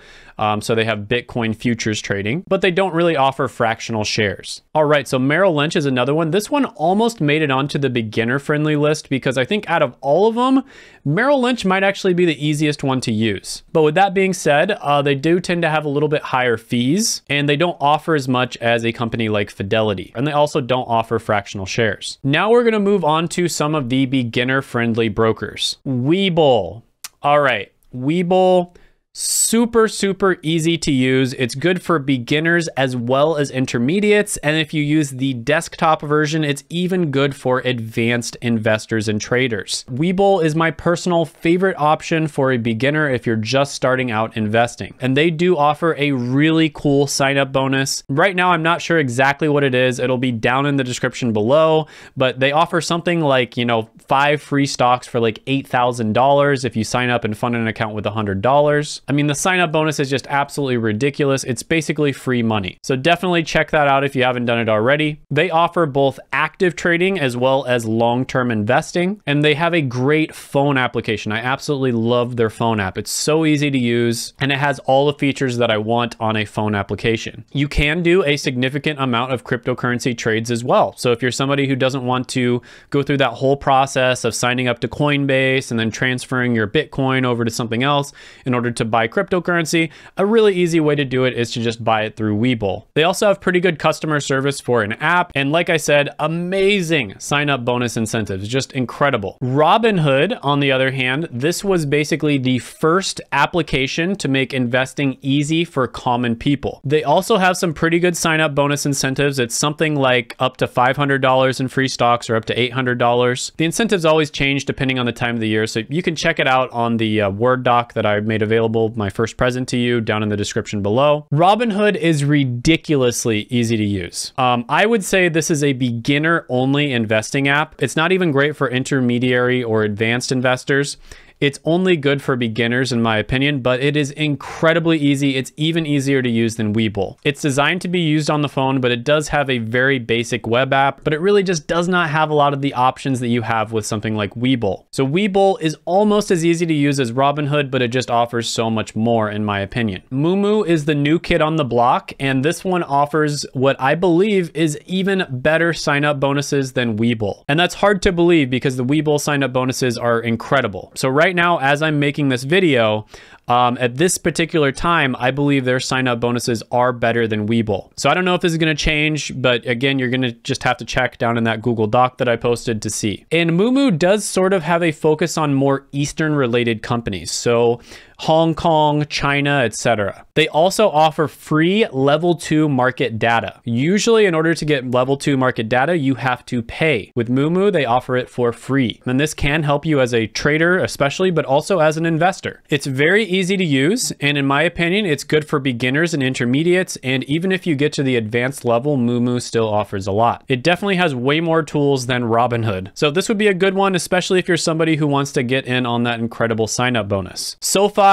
So they have Bitcoin futures trading, but they don't really offer fractional shares. All right, so Merrill Lynch is another one. This one almost made it onto the beginner-friendly list because I think out of all of them, Merrill Lynch might actually be the easiest one to use. But with that being said, they do tend to have a little bit higher fees, and they don't offer as much as a company like Fidelity, and they also don't offer fractional shares. Now we're gonna move on to some of the beginner-friendly brokers. Webull. All right, Webull. Super, super easy to use. It's good for beginners as well as intermediates. And if you use the desktop version, it's even good for advanced investors and traders. Webull is my personal favorite option for a beginner if you're just starting out investing. And they do offer a really cool sign-up bonus. Right now, I'm not sure exactly what it is. It'll be down in the description below, but they offer something like, you know, 5 free stocks for like $8,000 if you sign up and fund an account with $100. I mean, the sign-up bonus is just absolutely ridiculous. It's basically free money. So definitely check that out if you haven't done it already. They offer both active trading as well as long-term investing, and they have a great phone application. I absolutely love their phone app. It's so easy to use, and it has all the features that I want on a phone application. You can do a significant amount of cryptocurrency trades as well. So if you're somebody who doesn't want to go through that whole process of signing up to Coinbase and then transferring your Bitcoin over to something else in order to buy cryptocurrency, a really easy way to do it is to just buy it through Webull. They also have pretty good customer service for an app. And like I said, amazing sign-up bonus incentives, just incredible. Robinhood, on the other hand, this was basically the first application to make investing easy for common people. They also have some pretty good sign-up bonus incentives. It's something like up to $500 in free stocks or up to $800. The incentives always change depending on the time of the year. So you can check it out on the Word doc that I made available, my first present to you, down in the description below. Robinhood is ridiculously easy to use. I would say this is a beginner only investing app. It's not even great for intermediary or advanced investors. It's only good for beginners in my opinion, but it is incredibly easy. It's even easier to use than Webull. It's designed to be used on the phone, but it does have a very basic web app, but it really just does not have a lot of the options that you have with something like Webull. So Webull is almost as easy to use as Robinhood, but it just offers so much more in my opinion. Moomoo is the new kid on the block, and this one offers what I believe is even better sign-up bonuses than Webull. And that's hard to believe because the Webull sign-up bonuses are incredible. So right now, as I'm making this video, at this particular time, I believe their sign-up bonuses are better than Webull. So I don't know if this is going to change, but again, you're going to just have to check down in that Google Doc that I posted to see. And Moomoo does sort of have a focus on more Eastern-related companies, so Hong Kong, China, etc. They also offer free level 2 market data. Usually in order to get level 2 market data, you have to pay. With Moomoo, they offer it for free. And this can help you as a trader, especially, but also as an investor. It's very easy to use. And in my opinion, it's good for beginners and intermediates. And even if you get to the advanced level, Moomoo still offers a lot. It definitely has way more tools than Robinhood. So this would be a good one, especially if you're somebody who wants to get in on that incredible sign-up bonus. SoFi,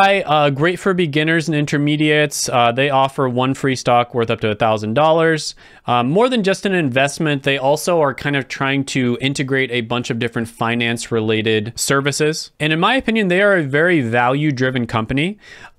great for beginners and intermediates. They offer 1 free stock worth up to $1,000. More than just an investment, they also are kind of trying to integrate a bunch of different finance-related services. And in my opinion, they are a very value-driven company.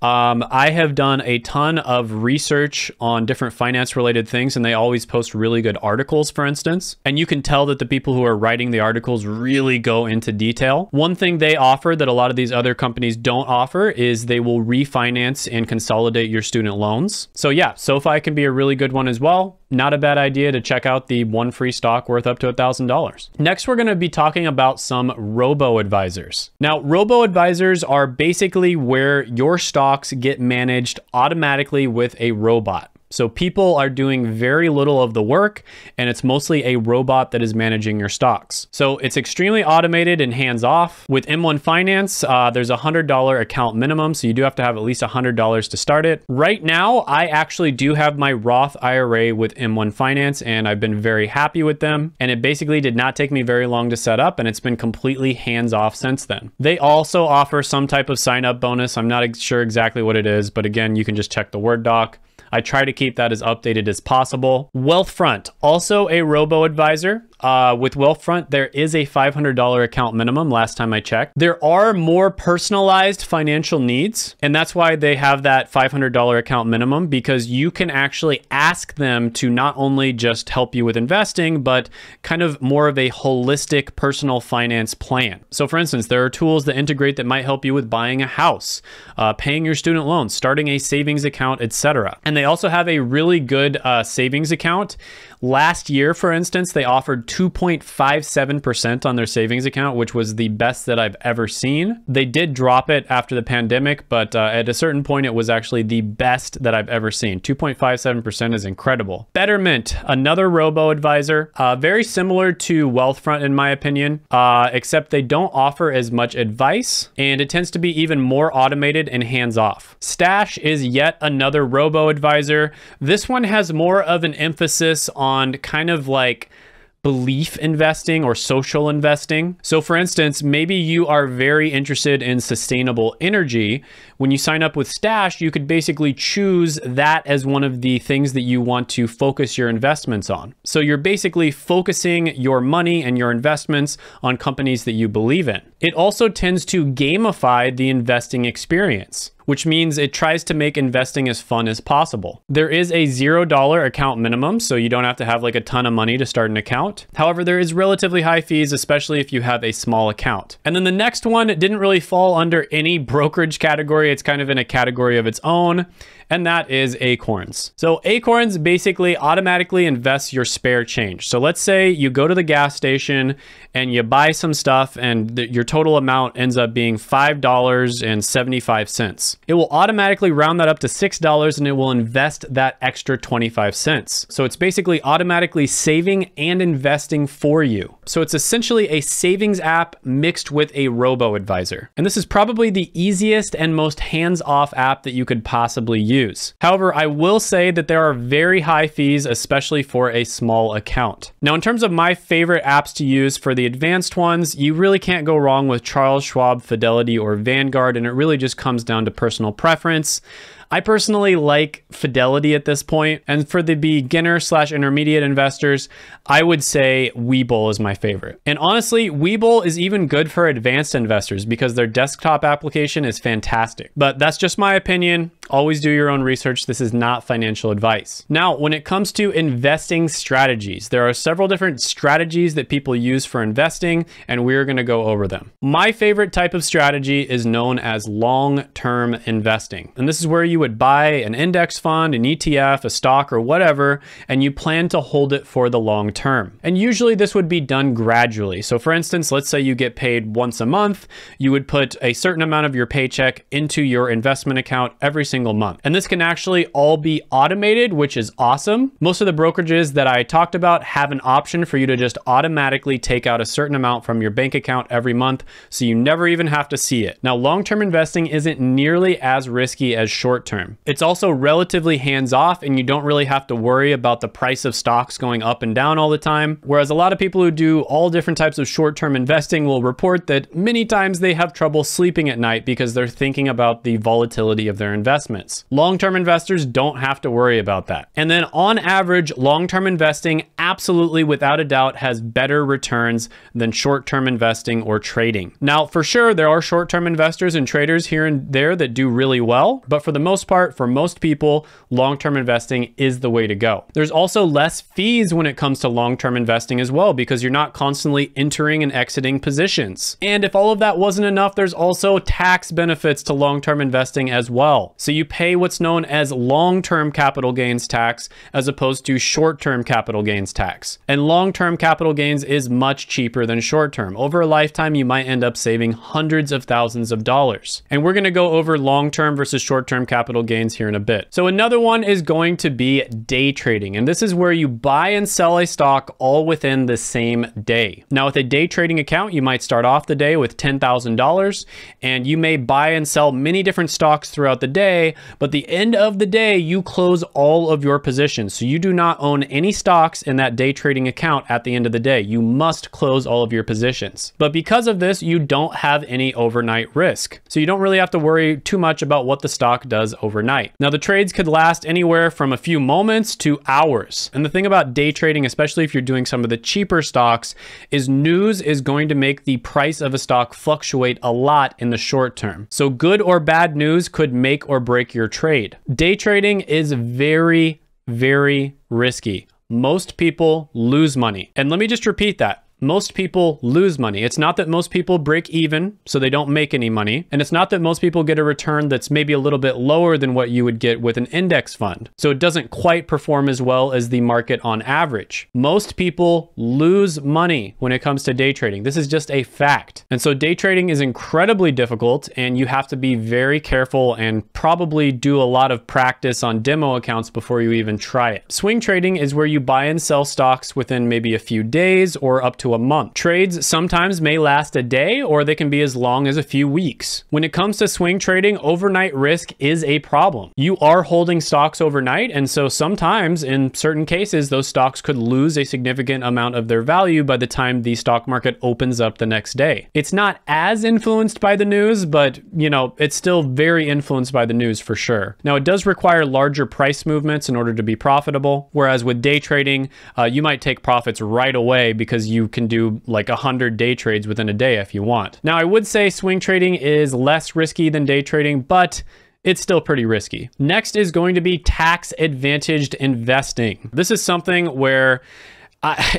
I have done a ton of research on different finance-related things, and they always post really good articles, for instance. And you can tell that the people who are writing the articles really go into detail. One thing they offer that a lot of these other companies don't offer is they will refinance and consolidate your student loans. So yeah, SoFi can be a really good one as well. Not a bad idea to check out the 1 free stock worth up to $1,000. Next, we're going to be talking about some robo-advisors. Now, robo-advisors are basically where your stocks get managed automatically with a robot. So people are doing very little of the work, and it's mostly a robot that is managing your stocks. So it's extremely automated and hands-off. With M1 Finance, there's a $100 account minimum, so you do have to have at least $100 to start it. Right now, I actually do have my Roth IRA with M1 Finance, and I've been very happy with them. And it basically did not take me very long to set up, and it's been completely hands-off since then. They also offer some type of sign-up bonus. I'm not sure exactly what it is, but again, you can just check the Word doc. I try to keep that as updated as possible. Wealthfront, also a robo-advisor. With Wealthfront, there is a $500 account minimum last time I checked. There are more personalized financial needs, and that's why they have that $500 account minimum, because you can actually ask them to not only just help you with investing, but kind of more of a holistic personal finance plan. So for instance, there are tools that integrate that might help you with buying a house, paying your student loans, starting a savings account, etc. And they also have a really good savings account. Last year, for instance, they offered 2.57% on their savings account, which was the best that I've ever seen. They did drop it after the pandemic, but at a certain point, it was actually the best that I've ever seen. 2.57% is incredible. Betterment, another robo-advisor, very similar to Wealthfront in my opinion, except they don't offer as much advice, and it tends to be even more automated and hands-off. Stash is yet another robo-advisor. This one has more of an emphasis on kind of like belief investing or social investing. So for instance, maybe you are very interested in sustainable energy. When you sign up with Stash, you could basically choose that as one of the things that you want to focus your investments on. So you're basically focusing your money and your investments on companies that you believe in. It also tends to gamify the investing experience, which means it tries to make investing as fun as possible. There is a $0 account minimum, so you don't have to have like a ton of money to start an account. However, there is relatively high fees, especially if you have a small account. And then the next one didn't really fall under any brokerage category. It's kind of in a category of its own, and that is Acorns. So Acorns basically automatically invests your spare change. So let's say you go to the gas station and you buy some stuff, and your total amount ends up being $5.75. It will automatically round that up to $6, and it will invest that extra 25 cents. So it's basically automatically saving and investing for you. So it's essentially a savings app mixed with a robo-advisor. And this is probably the easiest and most hands-off app that you could possibly use. However, I will say that there are very high fees, especially for a small account. Now, in terms of my favorite apps to use for the advanced ones, you really can't go wrong with Charles Schwab, Fidelity, or Vanguard, and it really just comes down to personal preference. I personally like Fidelity at this point, and for the beginner / intermediate investors, I would say Webull is my favorite. And honestly, Webull is even good for advanced investors because their desktop application is fantastic. But that's just my opinion. Always do your own research. This is not financial advice. Now, when it comes to investing strategies, there are several different strategies that people use for investing, and we're going to go over them. My favorite type of strategy is known as long-term investing. And this is where you would buy an index fund, an ETF, a stock, or whatever, and you plan to hold it for the long term. And usually this would be done gradually. So for instance, let's say you get paid once a month, you would put a certain amount of your paycheck into your investment account every single month. And this can actually all be automated, which is awesome. Most of the brokerages that I talked about have an option for you to just automatically take out a certain amount from your bank account every month, so you never even have to see it. Now, long-term investing isn't nearly as risky as short-term. It's also relatively hands-off, and you don't really have to worry about the price of stocks going up and down all the time. Whereas a lot of people who do all different types of short-term investing will report that many times they have trouble sleeping at night because they're thinking about the volatility of their investment. Long-term investors don't have to worry about that. And then on average, long-term investing absolutely without a doubt has better returns than short-term investing or trading. Now, for sure, there are short-term investors and traders here and there that do really well, but for the most part, for most people, long-term investing is the way to go. There's also less fees when it comes to long-term investing as well, because you're not constantly entering and exiting positions. And if all of that wasn't enough, there's also tax benefits to long-term investing as well. So you pay what's known as long-term capital gains tax as opposed to short-term capital gains tax. And long-term capital gains is much cheaper than short-term. Over a lifetime, you might end up saving hundreds of thousands of dollars. And we're going to go over long-term versus short-term capital capital gains here in a bit. So another one is going to be day trading. And this is where you buy and sell a stock all within the same day. Now with a day trading account, you might start off the day with $10,000 and you may buy and sell many different stocks throughout the day, but the end of the day, you close all of your positions. So you do not own any stocks in that day trading account at the end of the day. You must close all of your positions. But because of this, you don't have any overnight risk. So you don't really have to worry too much about what the stock does overnight. Now the trades could last anywhere from a few moments to hours. And the thing about day trading, especially if you're doing some of the cheaper stocks, is news is going to make the price of a stock fluctuate a lot in the short term. So good or bad news could make or break your trade. Day trading is very, very risky. Most people lose money. And let me just repeat that. Most people lose money. It's not that most people break even, so they don't make any money. And it's not that most people get a return that's maybe a little bit lower than what you would get with an index fund. So it doesn't quite perform as well as the market on average. Most people lose money when it comes to day trading. This is just a fact. And so day trading is incredibly difficult and you have to be very careful and probably do a lot of practice on demo accounts before you even try it. Swing trading is where you buy and sell stocks within maybe a few days or up to a month. Trades sometimes may last a day or they can be as long as a few weeks. When it comes to swing trading, overnight risk is a problem. You are holding stocks overnight, and so sometimes in certain cases, those stocks could lose a significant amount of their value by the time the stock market opens up the next day. It's not as influenced by the news, but you know, it's still very influenced by the news for sure. Now it does require larger price movements in order to be profitable, whereas with day trading, you might take profits right away because you can do like 100 day trades within a day if you want. Now I would say swing trading is less risky than day trading, but it's still pretty risky. Next is going to be tax advantaged investing. This is something where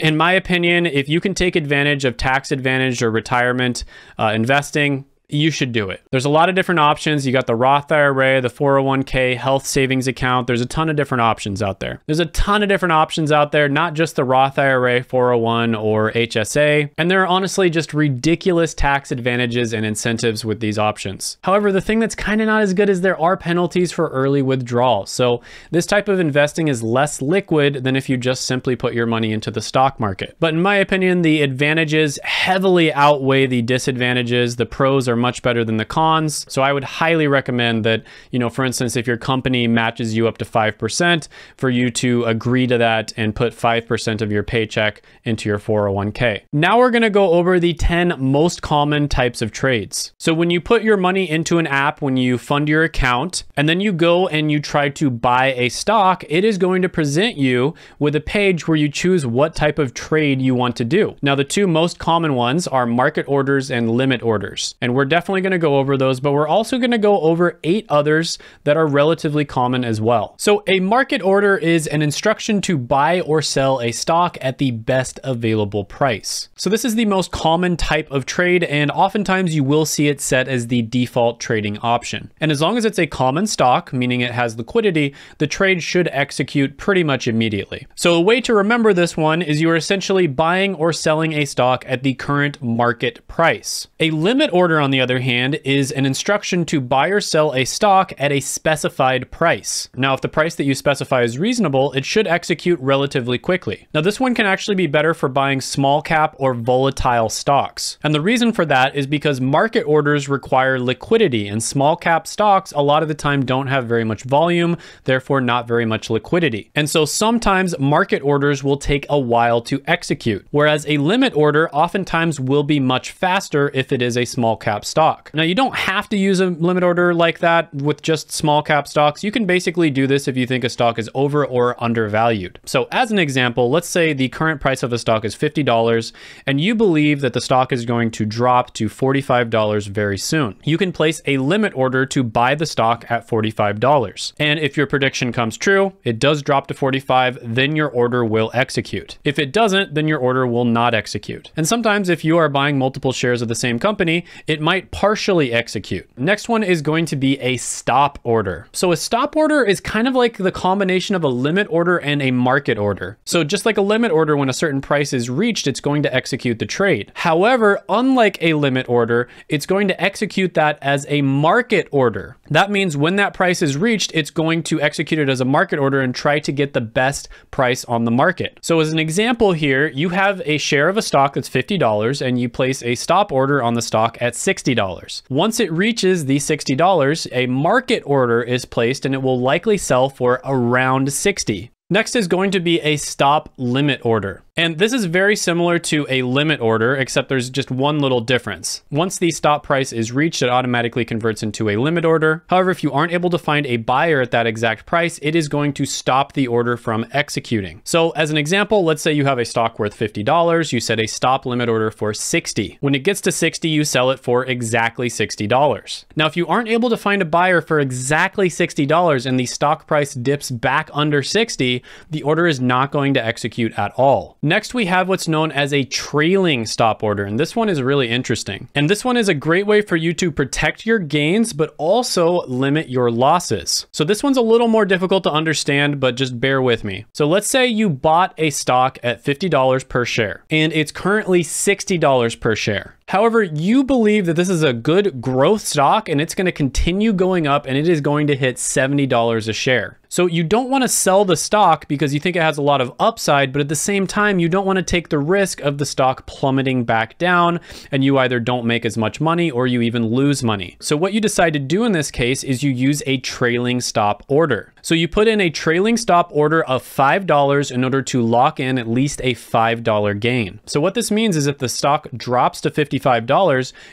in my opinion, if you can take advantage of tax advantaged or retirement investing, you should do it. There's a lot of different options. You got the Roth IRA, the 401k, health savings account. There's a ton of different options out there. Not just the Roth IRA, 401 or HSA. And there are honestly just ridiculous tax advantages and incentives with these options. However, the thing that's kind of not as good is there are penalties for early withdrawal. So this type of investing is less liquid than if you just simply put your money into the stock market. But in my opinion, the advantages heavily outweigh the disadvantages. The pros are much better than the cons. So I would highly recommend that, you know, for instance, if your company matches you up to 5%, for you to agree to that and put 5% of your paycheck into your 401k. Now we're going to go over the 10 most common types of trades. So when you put your money into an app, when you fund your account, and then you go and you try to buy a stock, it is going to present you with a page where you choose what type of trade you want to do. Now the two most common ones are market orders and limit orders. And we're definitely going to go over those, but we're also going to go over 8 others that are relatively common as well. So a market order is an instruction to buy or sell a stock at the best available price. So this is the most common type of trade, and oftentimes you will see it set as the default trading option. And as long as it's a common stock, meaning it has liquidity, the trade should execute pretty much immediately. So a way to remember this one is you are essentially buying or selling a stock at the current market price. A limit order, on the other hand, is an instruction to buy or sell a stock at a specified price. Now, if the price that you specify is reasonable, it should execute relatively quickly. Now, this one can actually be better for buying small cap or volatile stocks. And the reason for that is because market orders require liquidity, and small cap stocks a lot of the time don't have very much volume, therefore not very much liquidity. And so sometimes market orders will take a while to execute, whereas a limit order oftentimes will be much faster if it is a small cap stock. Now you don't have to use a limit order like that with just small cap stocks. You can basically do this if you think a stock is over or undervalued. So as an example, let's say the current price of a stock is $50 and you believe that the stock is going to drop to $45 very soon. You can place a limit order to buy the stock at $45. And if your prediction comes true, it does drop to $45, then your order will execute. If it doesn't, then your order will not execute. And sometimes if you are buying multiple shares of the same company, it might partially execute. Next one is going to be a stop order. So a stop order is kind of like the combination of a limit order and a market order. So just like a limit order, when a certain price is reached, it's going to execute the trade. However, unlike a limit order, it's going to execute that as a market order. That means when that price is reached, it's going to execute it as a market order and try to get the best price on the market. So as an example here, you have a share of a stock that's $50 and you place a stop order on the stock at $60. Once it reaches the $60, a market order is placed and it will likely sell for around 60. Next is going to be a stop limit order. And this is very similar to a limit order, except there's just one little difference. Once the stop price is reached, it automatically converts into a limit order. However, if you aren't able to find a buyer at that exact price, it is going to stop the order from executing. So as an example, let's say you have a stock worth $50. You set a stop limit order for 60. When it gets to 60, you sell it for exactly $60. Now, if you aren't able to find a buyer for exactly $60 and the stock price dips back under 60, the order is not going to execute at all. Next, we have what's known as a trailing stop order, and this one is really interesting. And this one is a great way for you to protect your gains, but also limit your losses. So this one's a little more difficult to understand, but just bear with me. So let's say you bought a stock at $50 per share, and it's currently $60 per share. However, you believe that this is a good growth stock and it's going to continue going up and it is going to hit $70 a share. So you don't want to sell the stock because you think it has a lot of upside, but at the same time, you don't want to take the risk of the stock plummeting back down and you either don't make as much money or you even lose money. So what you decide to do in this case is you use a trailing stop order. So you put in a trailing stop order of $5 in order to lock in at least a $5 gain. So what this means is if the stock drops to $55,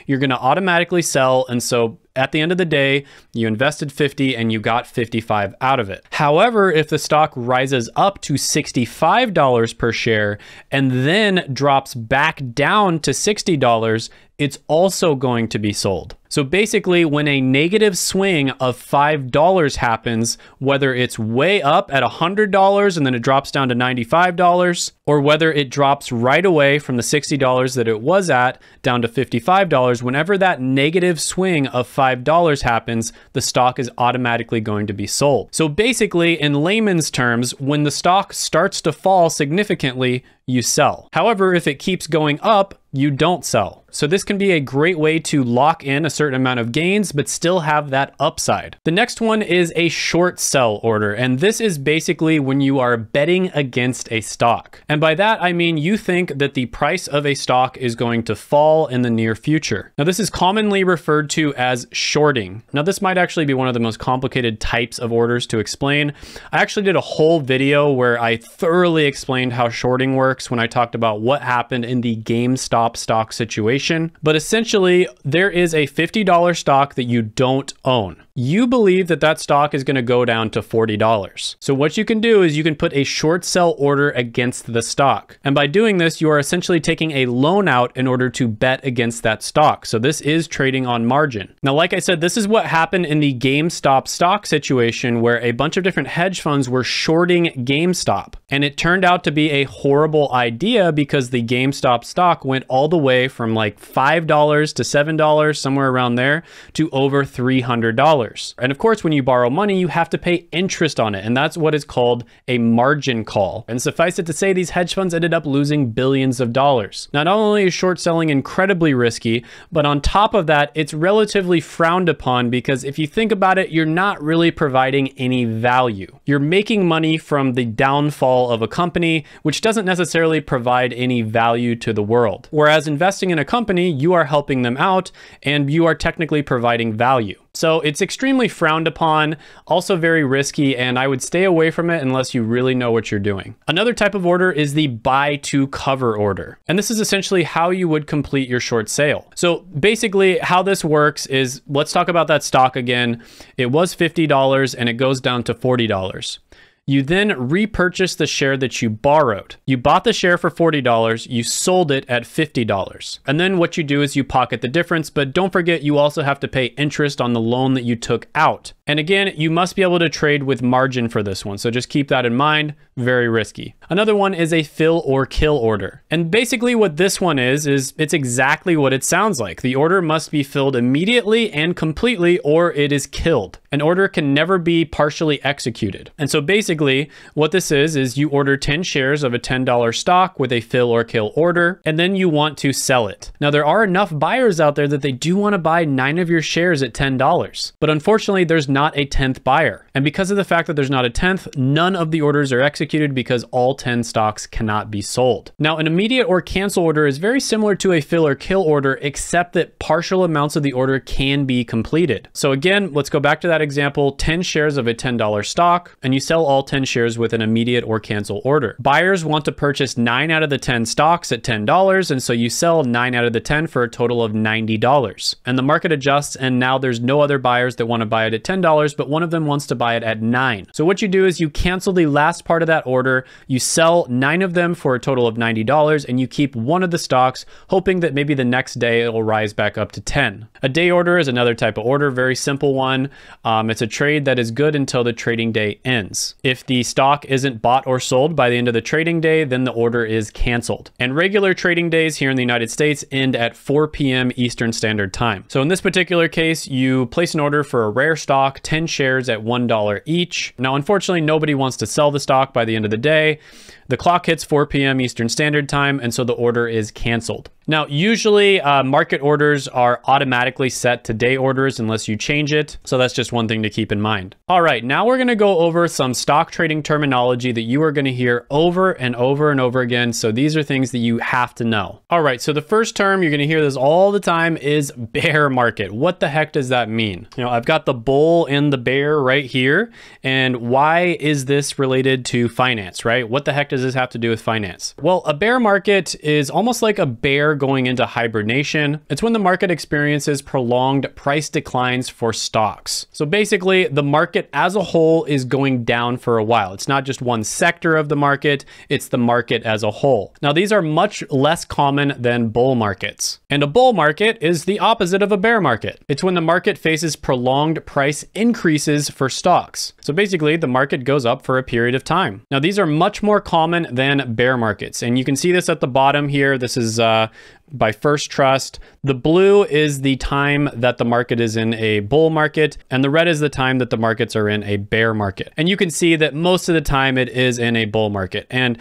you're going to automatically sell. And so at the end of the day, you invested 50 and you got 55 out of it. However, if the stock rises up to $65 per share and then drops back down to $60, it's also going to be sold. So basically, when a negative swing of $5 happens, whether it's way up at $100 and then it drops down to $95, or whether it drops right away from the $60 that it was at down to $55, whenever that negative swing of $5 happens, the stock is automatically going to be sold. So basically, in layman's terms, when the stock starts to fall significantly, you sell. However, if it keeps going up, you don't sell. So this can be a great way to lock in a certain amount of gains, but still have that upside. The next one is a short sell order. And this is basically when you are betting against a stock. And by that, I mean, you think that the price of a stock is going to fall in the near future. Now, this is commonly referred to as shorting. Now, this might actually be one of the most complicated types of orders to explain. I actually did a whole video where I thoroughly explained how shorting works when I talked about what happened in the GameStop stock situation, but essentially there is a $50 stock that you don't own. You believe that that stock is going to go down to $40. So what you can do is you can put a short sell order against the stock. And by doing this, you are essentially taking a loan out in order to bet against that stock. So this is trading on margin. Now, like I said, this is what happened in the GameStop stock situation where a bunch of different hedge funds were shorting GameStop. And it turned out to be a horrible idea because the GameStop stock went all the way from like $5 to $7, somewhere around there, to over $300. And of course, when you borrow money, you have to pay interest on it. And that's what is called a margin call. And suffice it to say, these hedge funds ended up losing billions of dollars. Not only is short selling incredibly risky, but on top of that, it's relatively frowned upon because if you think about it, you're not really providing any value. You're making money from the downfall of a company, which doesn't necessarily provide any value to the world. Whereas investing in a company, you are helping them out and you are technically providing value. So it's extremely frowned upon, also very risky, and I would stay away from it unless you really know what you're doing. Another type of order is the buy to cover order. And this is essentially how you would complete your short sale. So basically how this works is, let's talk about that stock again. It was $50 and it goes down to $40. You then repurchase the share that you borrowed. You bought the share for $40, you sold it at $50. And then what you do is you pocket the difference, but don't forget you also have to pay interest on the loan that you took out. And again, you must be able to trade with margin for this one. So just keep that in mind, very risky. Another one is a fill or kill order. And basically what this one is it's exactly what it sounds like. The order must be filled immediately and completely, or it is killed. An order can never be partially executed. And so basically what this is you order 10 shares of a $10 stock with a fill or kill order, and then you want to sell it. Now there are enough buyers out there that they do want to buy 9 of your shares at $10, but unfortunately there's not a 10th buyer. And because of the fact that there's not a 10th, none of the orders are executed because all 10 stocks cannot be sold. Now an immediate or cancel order is very similar to a fill or kill order, except that partial amounts of the order can be completed. So again, let's go back to that example, 10 shares of a $10 stock, and you sell all 10 shares with an immediate or cancel order. Buyers want to purchase 9 out of the 10 stocks at $10, and so you sell 9 out of the 10 for a total of $90. And the market adjusts, and now there's no other buyers that want to buy it at $10, but one of them wants to buy it at $9. So what you do is you cancel the last part of that order, you sell 9 of them for a total of $90, and you keep one of the stocks, hoping that maybe the next day it'll rise back up to 10. A day order is another type of order, very simple one. It's a trade that is good until the trading day ends. If the stock isn't bought or sold by the end of the trading day, then the order is canceled. And regular trading days here in the United States end at 4 p.m. Eastern Standard Time. So in this particular case, you place an order for a rare stock, 10 shares at $1 each. Now, unfortunately, nobody wants to sell the stock by the end of the day. The clock hits 4 p.m. Eastern Standard Time, and so the order is canceled. Now, usually market orders are automatically set to day orders unless you change it. So that's just one thing to keep in mind. All right, now we're gonna go over some stock trading terminology that you are gonna hear over and over and over again. So these are things that you have to know. All right, so the first term, you're gonna hear this all the time, is bear market. What the heck does that mean? You know, I've got the bull and the bear right here. And why is this related to finance, right? What the heck does this have to do with finance? Well, a bear market is almost like a bear going into hibernation. It's when the market experiences prolonged price declines for stocks. So basically, the market as a whole is going down for a while. It's not just one sector of the market, it's the market as a whole. Now, these are much less common than bull markets. And a bull market is the opposite of a bear market. It's when the market faces prolonged price increases for stocks. So basically, the market goes up for a period of time. Now, these are much more common than bear markets. And you can see this at the bottom here. This is by First Trust. The blue is the time that the market is in a bull market, and the red is the time that the markets are in a bear market. And you can see that most of the time it is in a bull market. And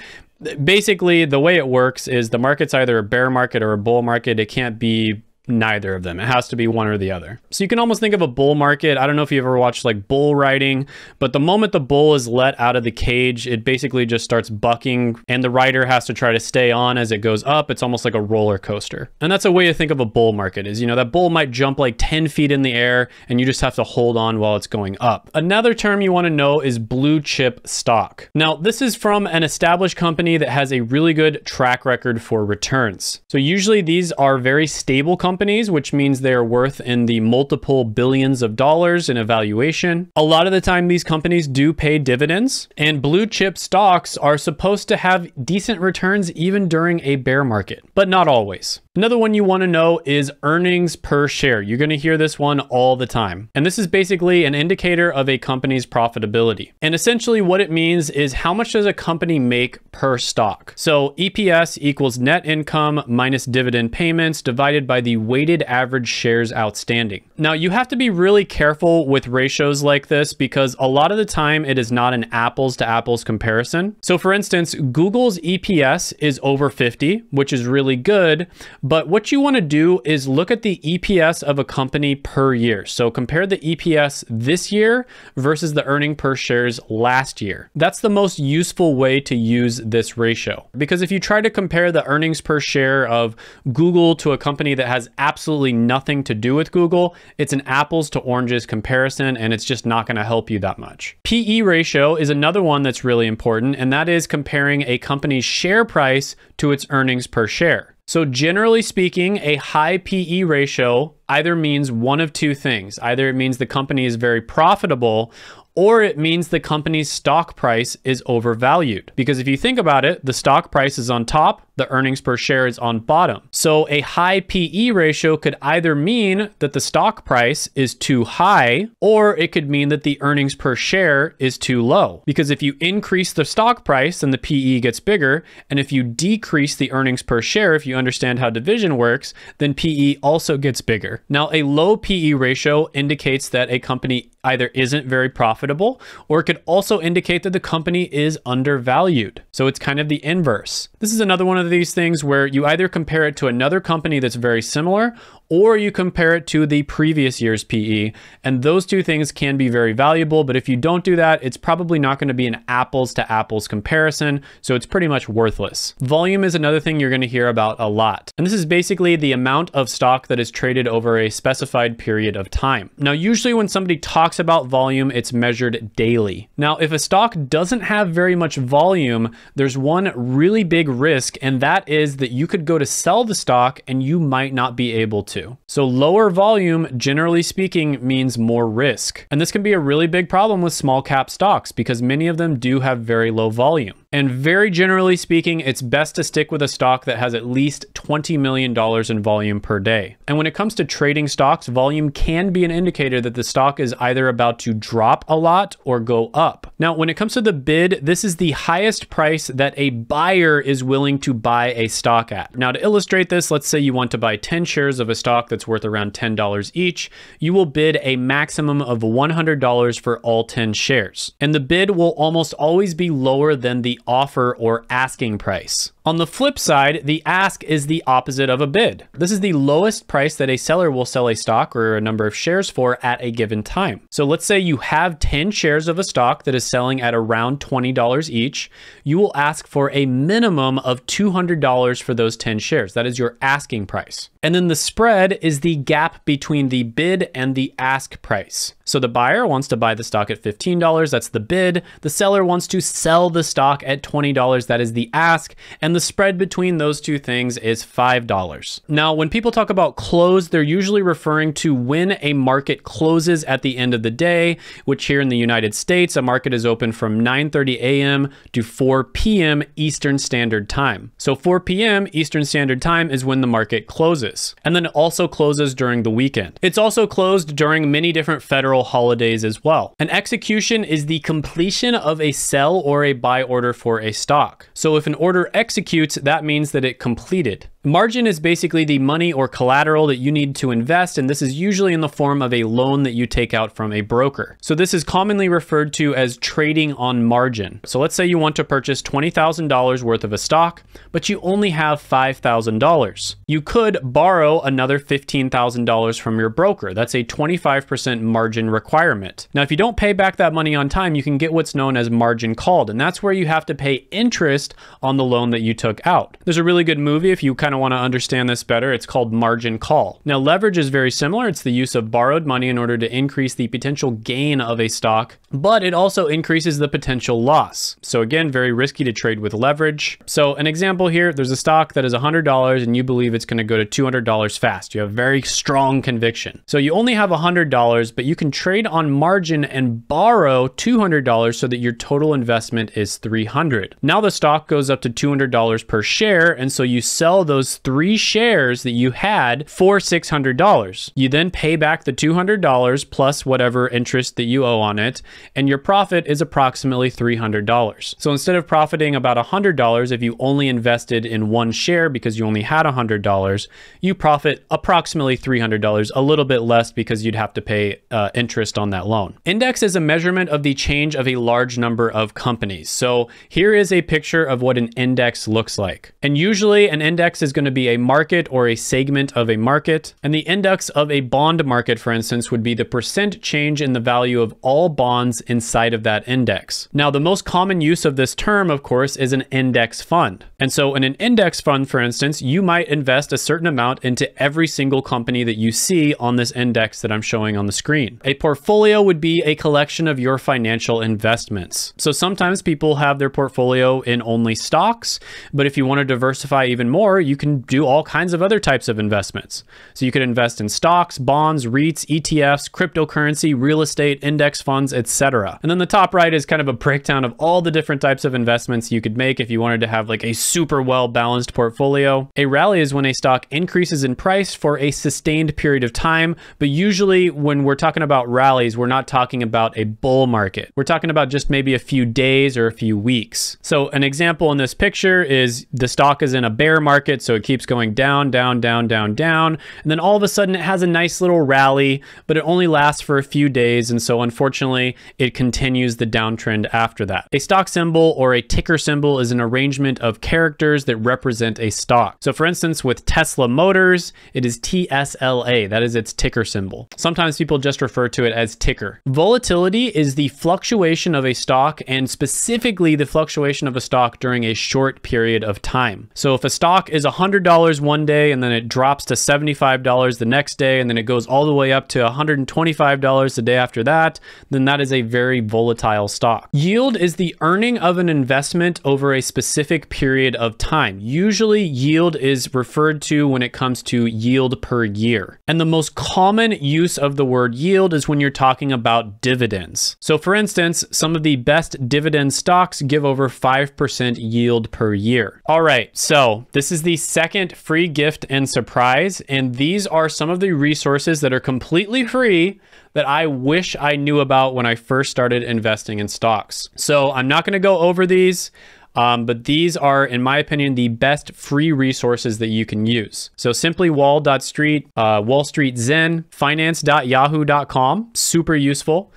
basically the way it works is the market's either a bear market or a bull market. It can't be neither of them. It has to be one or the other. So you can almost think of a bull market. I don't know if you ever watched like bull riding, but the moment the bull is let out of the cage, it basically just starts bucking and the rider has to try to stay on as it goes up. It's almost like a roller coaster. And that's a way to think of a bull market is, you know, that bull might jump like 10 feet in the air and you just have to hold on while it's going up. Another term you want to know is blue chip stock. Now, this is from an established company that has a really good track record for returns. So usually these are very stable companies, which means they're worth in the multiple billions of dollars in valuation. A lot of the time, these companies do pay dividends, and blue chip stocks are supposed to have decent returns even during a bear market, but not always. Another one you want to know is earnings per share. You're going to hear this one all the time. And this is basically an indicator of a company's profitability. And essentially what it means is how much does a company make per stock? So EPS equals net income minus dividend payments divided by the weighted average shares outstanding. Now you have to be really careful with ratios like this because a lot of the time it is not an apples to apples comparison. So for instance, Google's EPS is over 50, which is really good. But what you want to do is look at the EPS of a company per year. So compare the EPS this year versus the earning per shares last year. That's the most useful way to use this ratio. Because if you try to compare the earnings per share of Google to a company that has absolutely nothing to do with Google, it's an apples to oranges comparison and it's just not going to help you that much. PE ratio is another one that's really important, and that is comparing a company's share price to its earnings per share. So generally speaking, a high PE ratio either means one of two things. Either it means the company is very profitable, or it means the company's stock price is overvalued. Because if you think about it, the stock price is on top, the earnings per share is on bottom. So a high PE ratio could either mean that the stock price is too high, or it could mean that the earnings per share is too low. Because if you increase the stock price, then the PE gets bigger. And if you decrease the earnings per share, if you understand how division works, then PE also gets bigger. Now, a low PE ratio indicates that a company either isn't very profitable, or it could also indicate that the company is undervalued. So it's kind of the inverse. This is another one of these things where you either compare it to another company that's very similar, or you compare it to the previous year's PE. And those two things can be very valuable, but if you don't do that, it's probably not going to be an apples to apples comparison. So it's pretty much worthless. Volume is another thing you're going to hear about a lot. And this is basically the amount of stock that is traded over a specified period of time. Now, usually when somebody talks about volume, it's measured daily. Now, if a stock doesn't have very much volume, there's one really big risk, and that is that you could go to sell the stock and you might not be able to. So lower volume, generally speaking, means more risk. And this can be a really big problem with small cap stocks because many of them do have very low volume. And very generally speaking, it's best to stick with a stock that has at least $20 million in volume per day. And when it comes to trading stocks, volume can be an indicator that the stock is either about to drop a lot or go up. Now, when it comes to the bid, this is the highest price that a buyer is willing to buy a stock at. Now, to illustrate this, let's say you want to buy 10 shares of a stock that's worth around $10 each. You will bid a maximum of $100 for all 10 shares. And the bid will almost always be lower than the offer or asking price. On the flip side, the ask is the opposite of a bid. This is the lowest price that a seller will sell a stock or a number of shares for at a given time. So let's say you have 10 shares of a stock that is selling at around $20 each. You will ask for a minimum of $200 for those 10 shares. That is your asking price. And then the spread is the gap between the bid and the ask price. So the buyer wants to buy the stock at $15, that's the bid. The seller wants to sell the stock at $20, that is the ask. And the spread between those two things is $5. Now, when people talk about close, they're usually referring to when a market closes at the end of the day, which here in the United States, a market is open from 9:30 a.m. to 4 p.m. Eastern Standard Time. So 4 p.m. Eastern Standard Time is when the market closes, and then it also closes during the weekend. It's also closed during many different federal holidays as well. An execution is the completion of a sell or a buy order for a stock. So if an order executes, that means that it completed. Margin is basically the money or collateral that you need to invest, and this is usually in the form of a loan that you take out from a broker. So this is commonly referred to as trading on margin. So let's say you want to purchase $20,000 worth of a stock, but you only have $5,000. You could borrow another $15,000 from your broker. That's a 25% margin requirement. Now, if you don't pay back that money on time, you can get what's known as margin called, and that's where you have to pay interest on the loan that you took out. There's a really good movie if you kind of want to understand this better. It's called Margin Call. Now, leverage is very similar. It's the use of borrowed money in order to increase the potential gain of a stock, but it also increases the potential loss. So again, very risky to trade with leverage. So an example here, there's a stock that is $100 and you believe it's going to go to $200 fast. You have very strong conviction. So you only have $100, but you can trade on margin and borrow $200 so that your total investment is $300. Now the stock goes up to $200 per share, and so you sell those three shares that you had for $600. You then pay back the $200 plus whatever interest that you owe on it, and your profit is approximately $300. So instead of profiting about $100, if you only invested in one share because you only had $100, you profit approximately $300, a little bit less because you'd have to pay interest on that loan. Index is a measurement of the change of a large number of companies. So here is a picture of what an index looks like. And usually an index is going to be a market or a segment of a market. And the index of a bond market, for instance, would be the percent change in the value of all bonds inside of that index. Now, the most common use of this term, of course, is an index fund. And so in an index fund, for instance, you might invest a certain amount into every single company that you see on this index that I'm showing on the screen. A portfolio would be a collection of your financial investments. So sometimes people have their portfolio in only stocks, but if you want to diversify even more, you can do all kinds of other types of investments. So you could invest in stocks, bonds, REITs, ETFs, cryptocurrency, real estate, index funds, etc. etc. And then the top right is kind of a breakdown of all the different types of investments you could make if you wanted to have like a super well balanced portfolio. A rally is when a stock increases in price for a sustained period of time, but usually when we're talking about rallies, we're not talking about a bull market. We're talking about just maybe a few days or a few weeks. So an example in this picture is the stock is in a bear market, so it keeps going down, down, down, down, down, and then all of a sudden it has a nice little rally, but it only lasts for a few days, and so unfortunately it continues the downtrend after that. A stock symbol or a ticker symbol is an arrangement of characters that represent a stock. So for instance, with Tesla Motors, it is TSLA. That is its ticker symbol. Sometimes people just refer to it as ticker. Volatility is the fluctuation of a stock, and specifically the fluctuation of a stock during a short period of time. So if a stock is $100 one day and then it drops to $75 the next day, and then it goes all the way up to $125 the day after that, then that is a very volatile stock. Yield is the earning of an investment over a specific period of time. Usually yield is referred to when it comes to yield per year. And the most common use of the word yield is when you're talking about dividends. So for instance, some of the best dividend stocks give over 5% yield per year. All right, so this is the second free gift and surprise, and these are some of the resources that are completely free that I wish I knew about when I first started investing in stocks. So I'm not going to go over these, but these are, in my opinion, the best free resources that you can use. So simply wall.street, Wall Street Zen, finance.yahoo.com, super useful.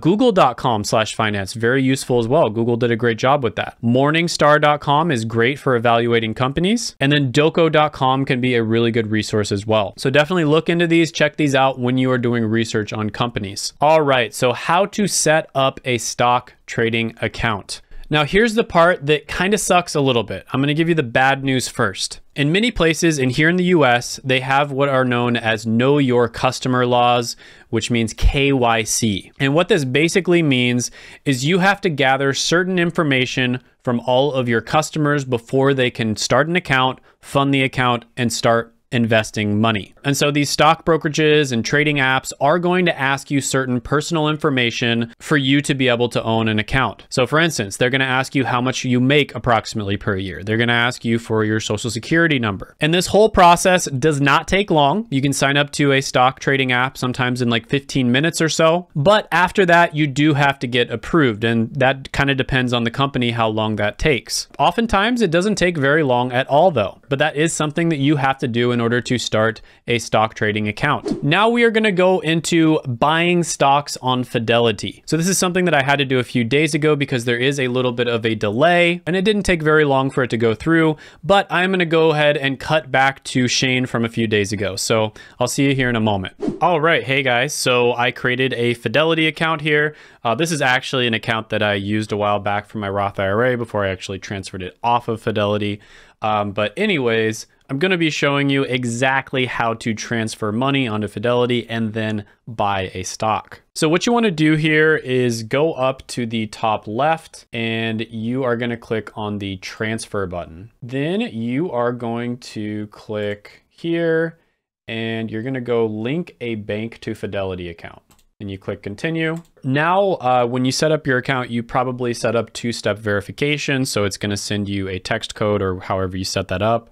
Google.com/finance, very useful as well. Google did a great job with that. Morningstar.com is great for evaluating companies. And then Doco.com can be a really good resource as well. So definitely look into these, check these out when you are doing research on companies. All right, so how to set up a stock trading account. Now here's the part that kind of sucks a little bit. I'm gonna give you the bad news first. In many places, and here in the US, they have what are known as know your customer laws, which means KYC. And what this basically means is you have to gather certain information from all of your customers before they can start an account, fund the account, and start investing money. And so these stock brokerages and trading apps are going to ask you certain personal information for you to be able to own an account. So for instance, they're going to ask you how much you make approximately per year. They're going to ask you for your social security number. And this whole process does not take long. You can sign up to a stock trading app sometimes in like 15 minutes or so. But after that, you do have to get approved. And that kind of depends on the company, how long that takes. Oftentimes it doesn't take very long at all though, but that is something that you have to do in order to start a stock trading account. Now we are going to go into buying stocks on Fidelity. So this is something that I had to do a few days ago because there is a little bit of a delay and it didn't take very long for it to go through, but I'm going to go ahead and cut back to Shane from a few days ago. So I'll see you here in a moment. All right. Hey guys. So I created a Fidelity account here. This is actually an account that I used a while back for my Roth IRA before I actually transferred it off of Fidelity. But anyways, I'm going to be showing you exactly how to transfer money onto Fidelity and then buy a stock. So what you want to do here is go up to the top left and you are going to click on the transfer button. Then you are going to click here and you're going to go link a bank to Fidelity account. And you click continue. Now, when you set up your account, you probably set up two-step verification. So it's going to send you a text code or however you set that up.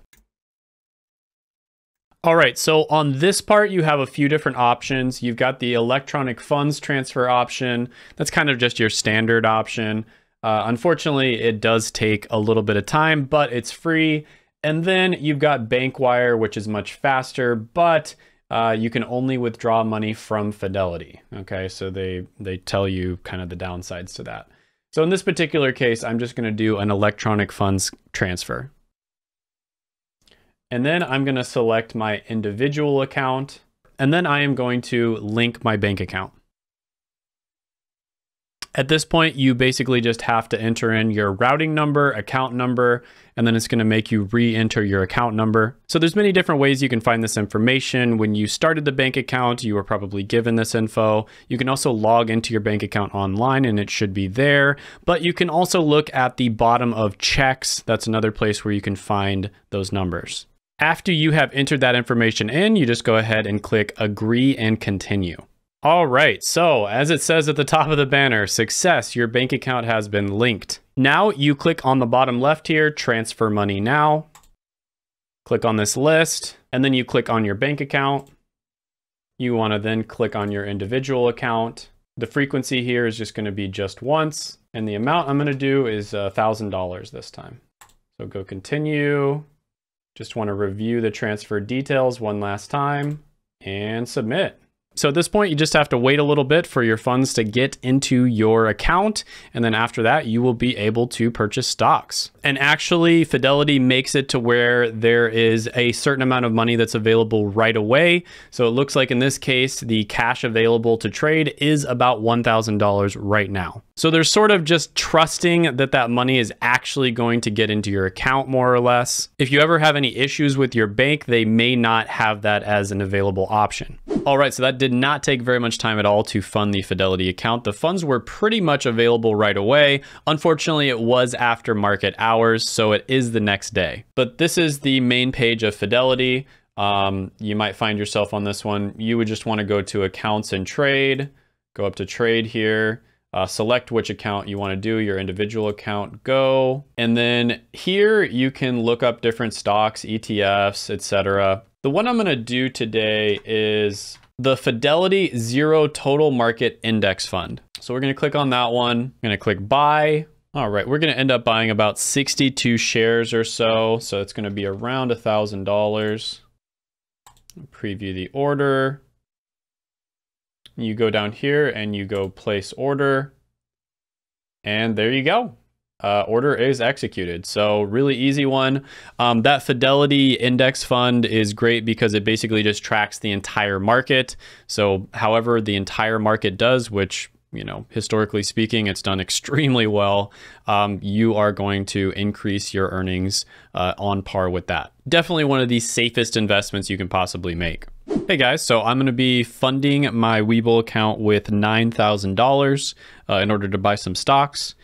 All right, so on this part, you have a few different options. You've got the electronic funds transfer option. That's kind of just your standard option. Unfortunately, it does take a little bit of time, but it's free. And then you've got bank wire, which is much faster, but you can only withdraw money from Fidelity. Okay, so they tell you kind of the downsides to that. So in this particular case, I'm just gonna do an electronic funds transfer. And then I'm going to select my individual account, and then I am going to link my bank account. At this point, you basically just have to enter in your routing number, account number, and then it's going to make you re-enter your account number. So there's many different ways you can find this information. When you started the bank account, you were probably given this info. You can also log into your bank account online and it should be there, but you can also look at the bottom of checks. That's another place where you can find those numbers. After you have entered that information in, you just go ahead and click agree and continue. All right, so as it says at the top of the banner, success, your bank account has been linked. Now you click on the bottom left here, transfer money now. Click on this list, and then you click on your bank account. You want to then click on your individual account. The frequency here is just going to be just once, and the amount I'm going to do is $1,000 this time. So go continue. Just want to review the transfer details one last time and submit. So at this point, you just have to wait a little bit for your funds to get into your account. And then after that, you will be able to purchase stocks. And actually, Fidelity makes it to where there is a certain amount of money that's available right away. So it looks like in this case, the cash available to trade is about $1,000 right now. So they're sort of just trusting that that money is actually going to get into your account, more or less. If you ever have any issues with your bank, they may not have that as an available option. All right, so that did not take very much time at all to fund the Fidelity account. The funds were pretty much available right away. Unfortunately, it was after market hours, so it is the next day. But this is the main page of Fidelity. You might find yourself on this one. You would just want to go to accounts and trade, go up to trade here, select which account you want to do, your individual account, go. And then here you can look up different stocks, ETFs, etc. The one I'm going to do today is the Fidelity Zero Total Market Index Fund. So we're going to click on that one. I'm going to click buy. All right, we're going to end up buying about 62 shares or so. So it's going to be around $1,000. Preview the order. You go down here and you go place order. And there you go. Order is executed. So really easy one. That Fidelity Index Fund is great because it basically just tracks the entire market. So however the entire market does, which, you know, historically speaking, it's done extremely well, you are going to increase your earnings on par with that. Definitely one of the safest investments you can possibly make. Hey guys, so I'm going to be funding my Webull account with $9,000 in order to buy some stocks.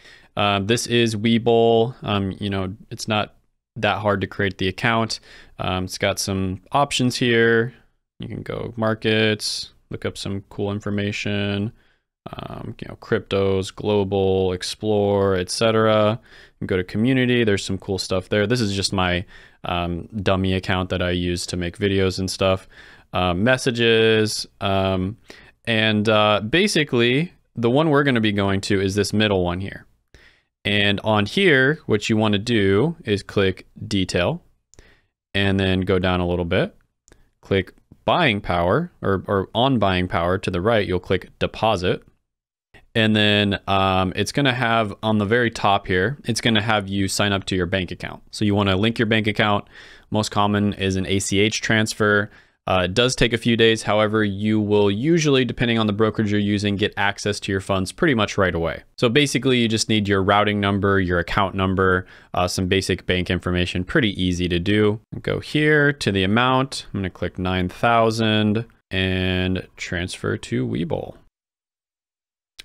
This is Webull. You know, it's not that hard to create the account. It's got some options here. You can go markets, look up some cool information, you know, cryptos, global, explore, etc. Go to community. There's some cool stuff there. This is just my dummy account that I use to make videos and stuff. Messages, and basically the one we're going to be going to is this middle one here. And on here, what you want to do is click detail and then go down a little bit, click buying power or on buying power to the right, you'll click deposit. And then it's going to have on the very top here, it's going to have you sign up to your bank account. So you want to link your bank account. Most common is an ACH transfer. It does take a few days. However, you will usually, depending on the brokerage you're using, get access to your funds pretty much right away. So basically, you just need your routing number, your account number, some basic bank information. Pretty easy to do. Go here to the amount. I'm going to click 9,000 and transfer to Webull.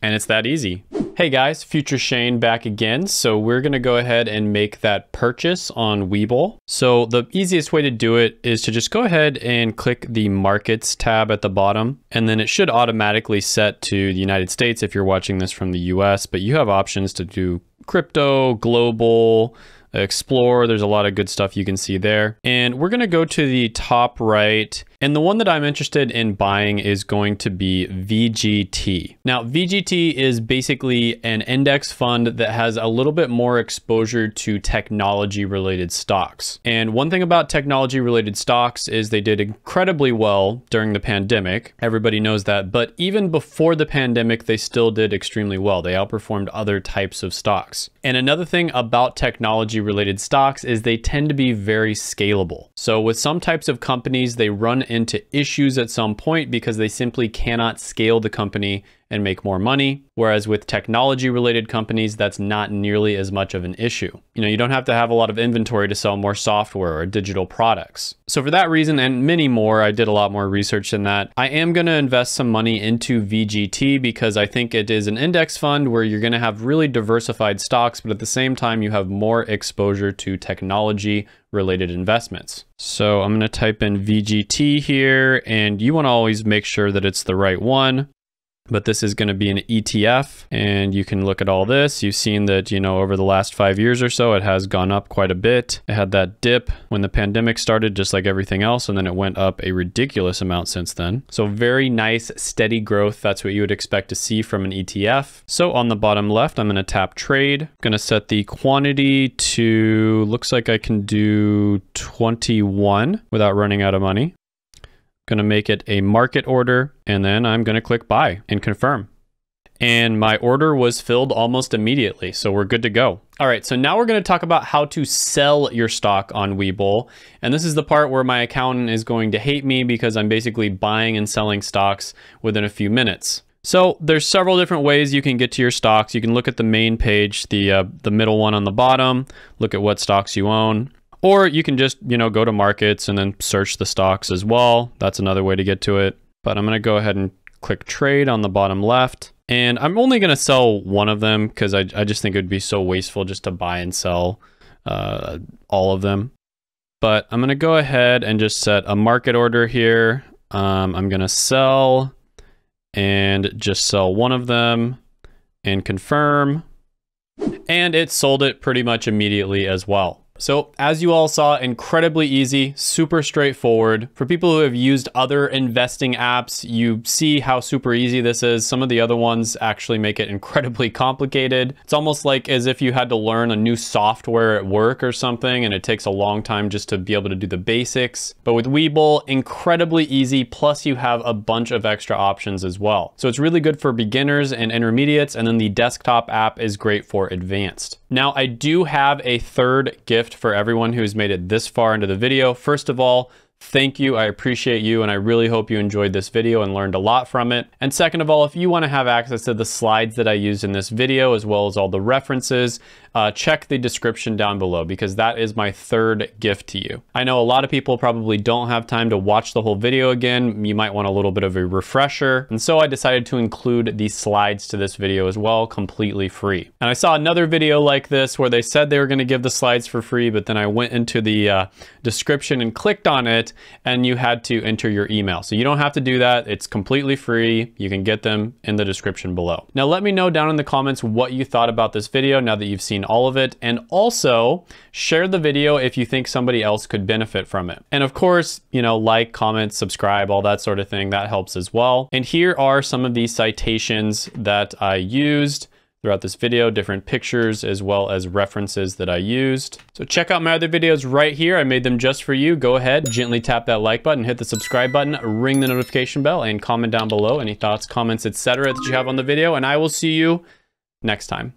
And it's that easy. Hey guys, Future Shane back again. So we're going to go ahead and make that purchase on Webull. So the easiest way to do it is to just go ahead and click the markets tab at the bottom, and then it should automatically set to the United States if you're watching this from the US, but you have options to do crypto, global, explore. There's a lot of good stuff you can see there. And we're going to go to the top right. And the one that I'm interested in buying is going to be VGT. Now, VGT is basically an index fund that has a little bit more exposure to technology related stocks. And one thing about technology related stocks is they did incredibly well during the pandemic. Everybody knows that. But even before the pandemic, they still did extremely well. They outperformed other types of stocks. And another thing about technology related stocks is they tend to be very scalable. So with some types of companies, they run into issues at some point because they simply cannot scale the company and make more money. Whereas with technology related companies, that's not nearly as much of an issue. You know, you don't have to have a lot of inventory to sell more software or digital products. So for that reason and many more, I did a lot more research than that. I am going to invest some money into VGT because I think it is an index fund where you're going to have really diversified stocks, but at the same time you have more exposure to technology related investments. So I'm going to type in VGT here, and you want to always make sure that it's the right one. But this is going to be an ETF, and you can look at all this. You've seen that, you know, over the last 5 years or so, it has gone up quite a bit. It had that dip when the pandemic started, just like everything else, and then it went up a ridiculous amount since then. So very nice, steady growth. That's what you would expect to see from an ETF. So on the bottom left, I'm going to tap trade. I'm going to set the quantity to, looks like I can do 21 without running out of money. Going to make it a market order, and then I'm going to click buy and confirm. And my order was filled almost immediately, so we're good to go. All right, so now we're going to talk about how to sell your stock on Webull. And this is the part where my accountant is going to hate me because I'm basically buying and selling stocks within a few minutes. So there's several different ways you can get to your stocks. You can look at the main page, the middle one on the bottom, look at what stocks you own. Or you can just, you know, go to markets and then search the stocks as well. That's another way to get to it. But I'm going to go ahead and click trade on the bottom left. And I'm only going to sell one of them because I just think it would be so wasteful just to buy and sell all of them. But I'm going to go ahead and just set a market order here. I'm going to sell and just sell one of them and confirm. And it sold it pretty much immediately as well. So as you all saw, incredibly easy, super straightforward. For people who have used other investing apps, you see how super easy this is. Some of the other ones actually make it incredibly complicated. It's almost like as if you had to learn a new software at work or something, and it takes a long time just to be able to do the basics. But with Webull, incredibly easy, plus you have a bunch of extra options as well. So it's really good for beginners and intermediates, and then the desktop app is great for advanced. Now, I do have a third gift for everyone who's made it this far into the video. First of all, thank you. I appreciate you, and I really hope you enjoyed this video and learned a lot from it. And second of all, if you want to have access to the slides that I used in this video, as well as all the references, check the description down below, because that is my third gift to you. I know a lot of people probably don't have time to watch the whole video again. You might want a little bit of a refresher. And so I decided to include the slides to this video as well, completely free. And I saw another video like this where they said they were going to give the slides for free, but then I went into the description and clicked on it, and you had to enter your email. So you don't have to do that. It's completely free. You can get them in the description below. Now, let me know down in the comments what you thought about this video now that you've seen all of it, and also share the video if you think somebody else could benefit from it. And of course, you know, like, comment, subscribe, all that sort of thing. That helps as well. And here are some of the citations that I used throughout this video, different pictures as well as references that I used. So check out my other videos right here. I made them just for you. Go ahead, gently tap that like button, hit the subscribe button, ring the notification bell, and comment down below any thoughts, comments, etc. that you have on the video. And I will see you next time.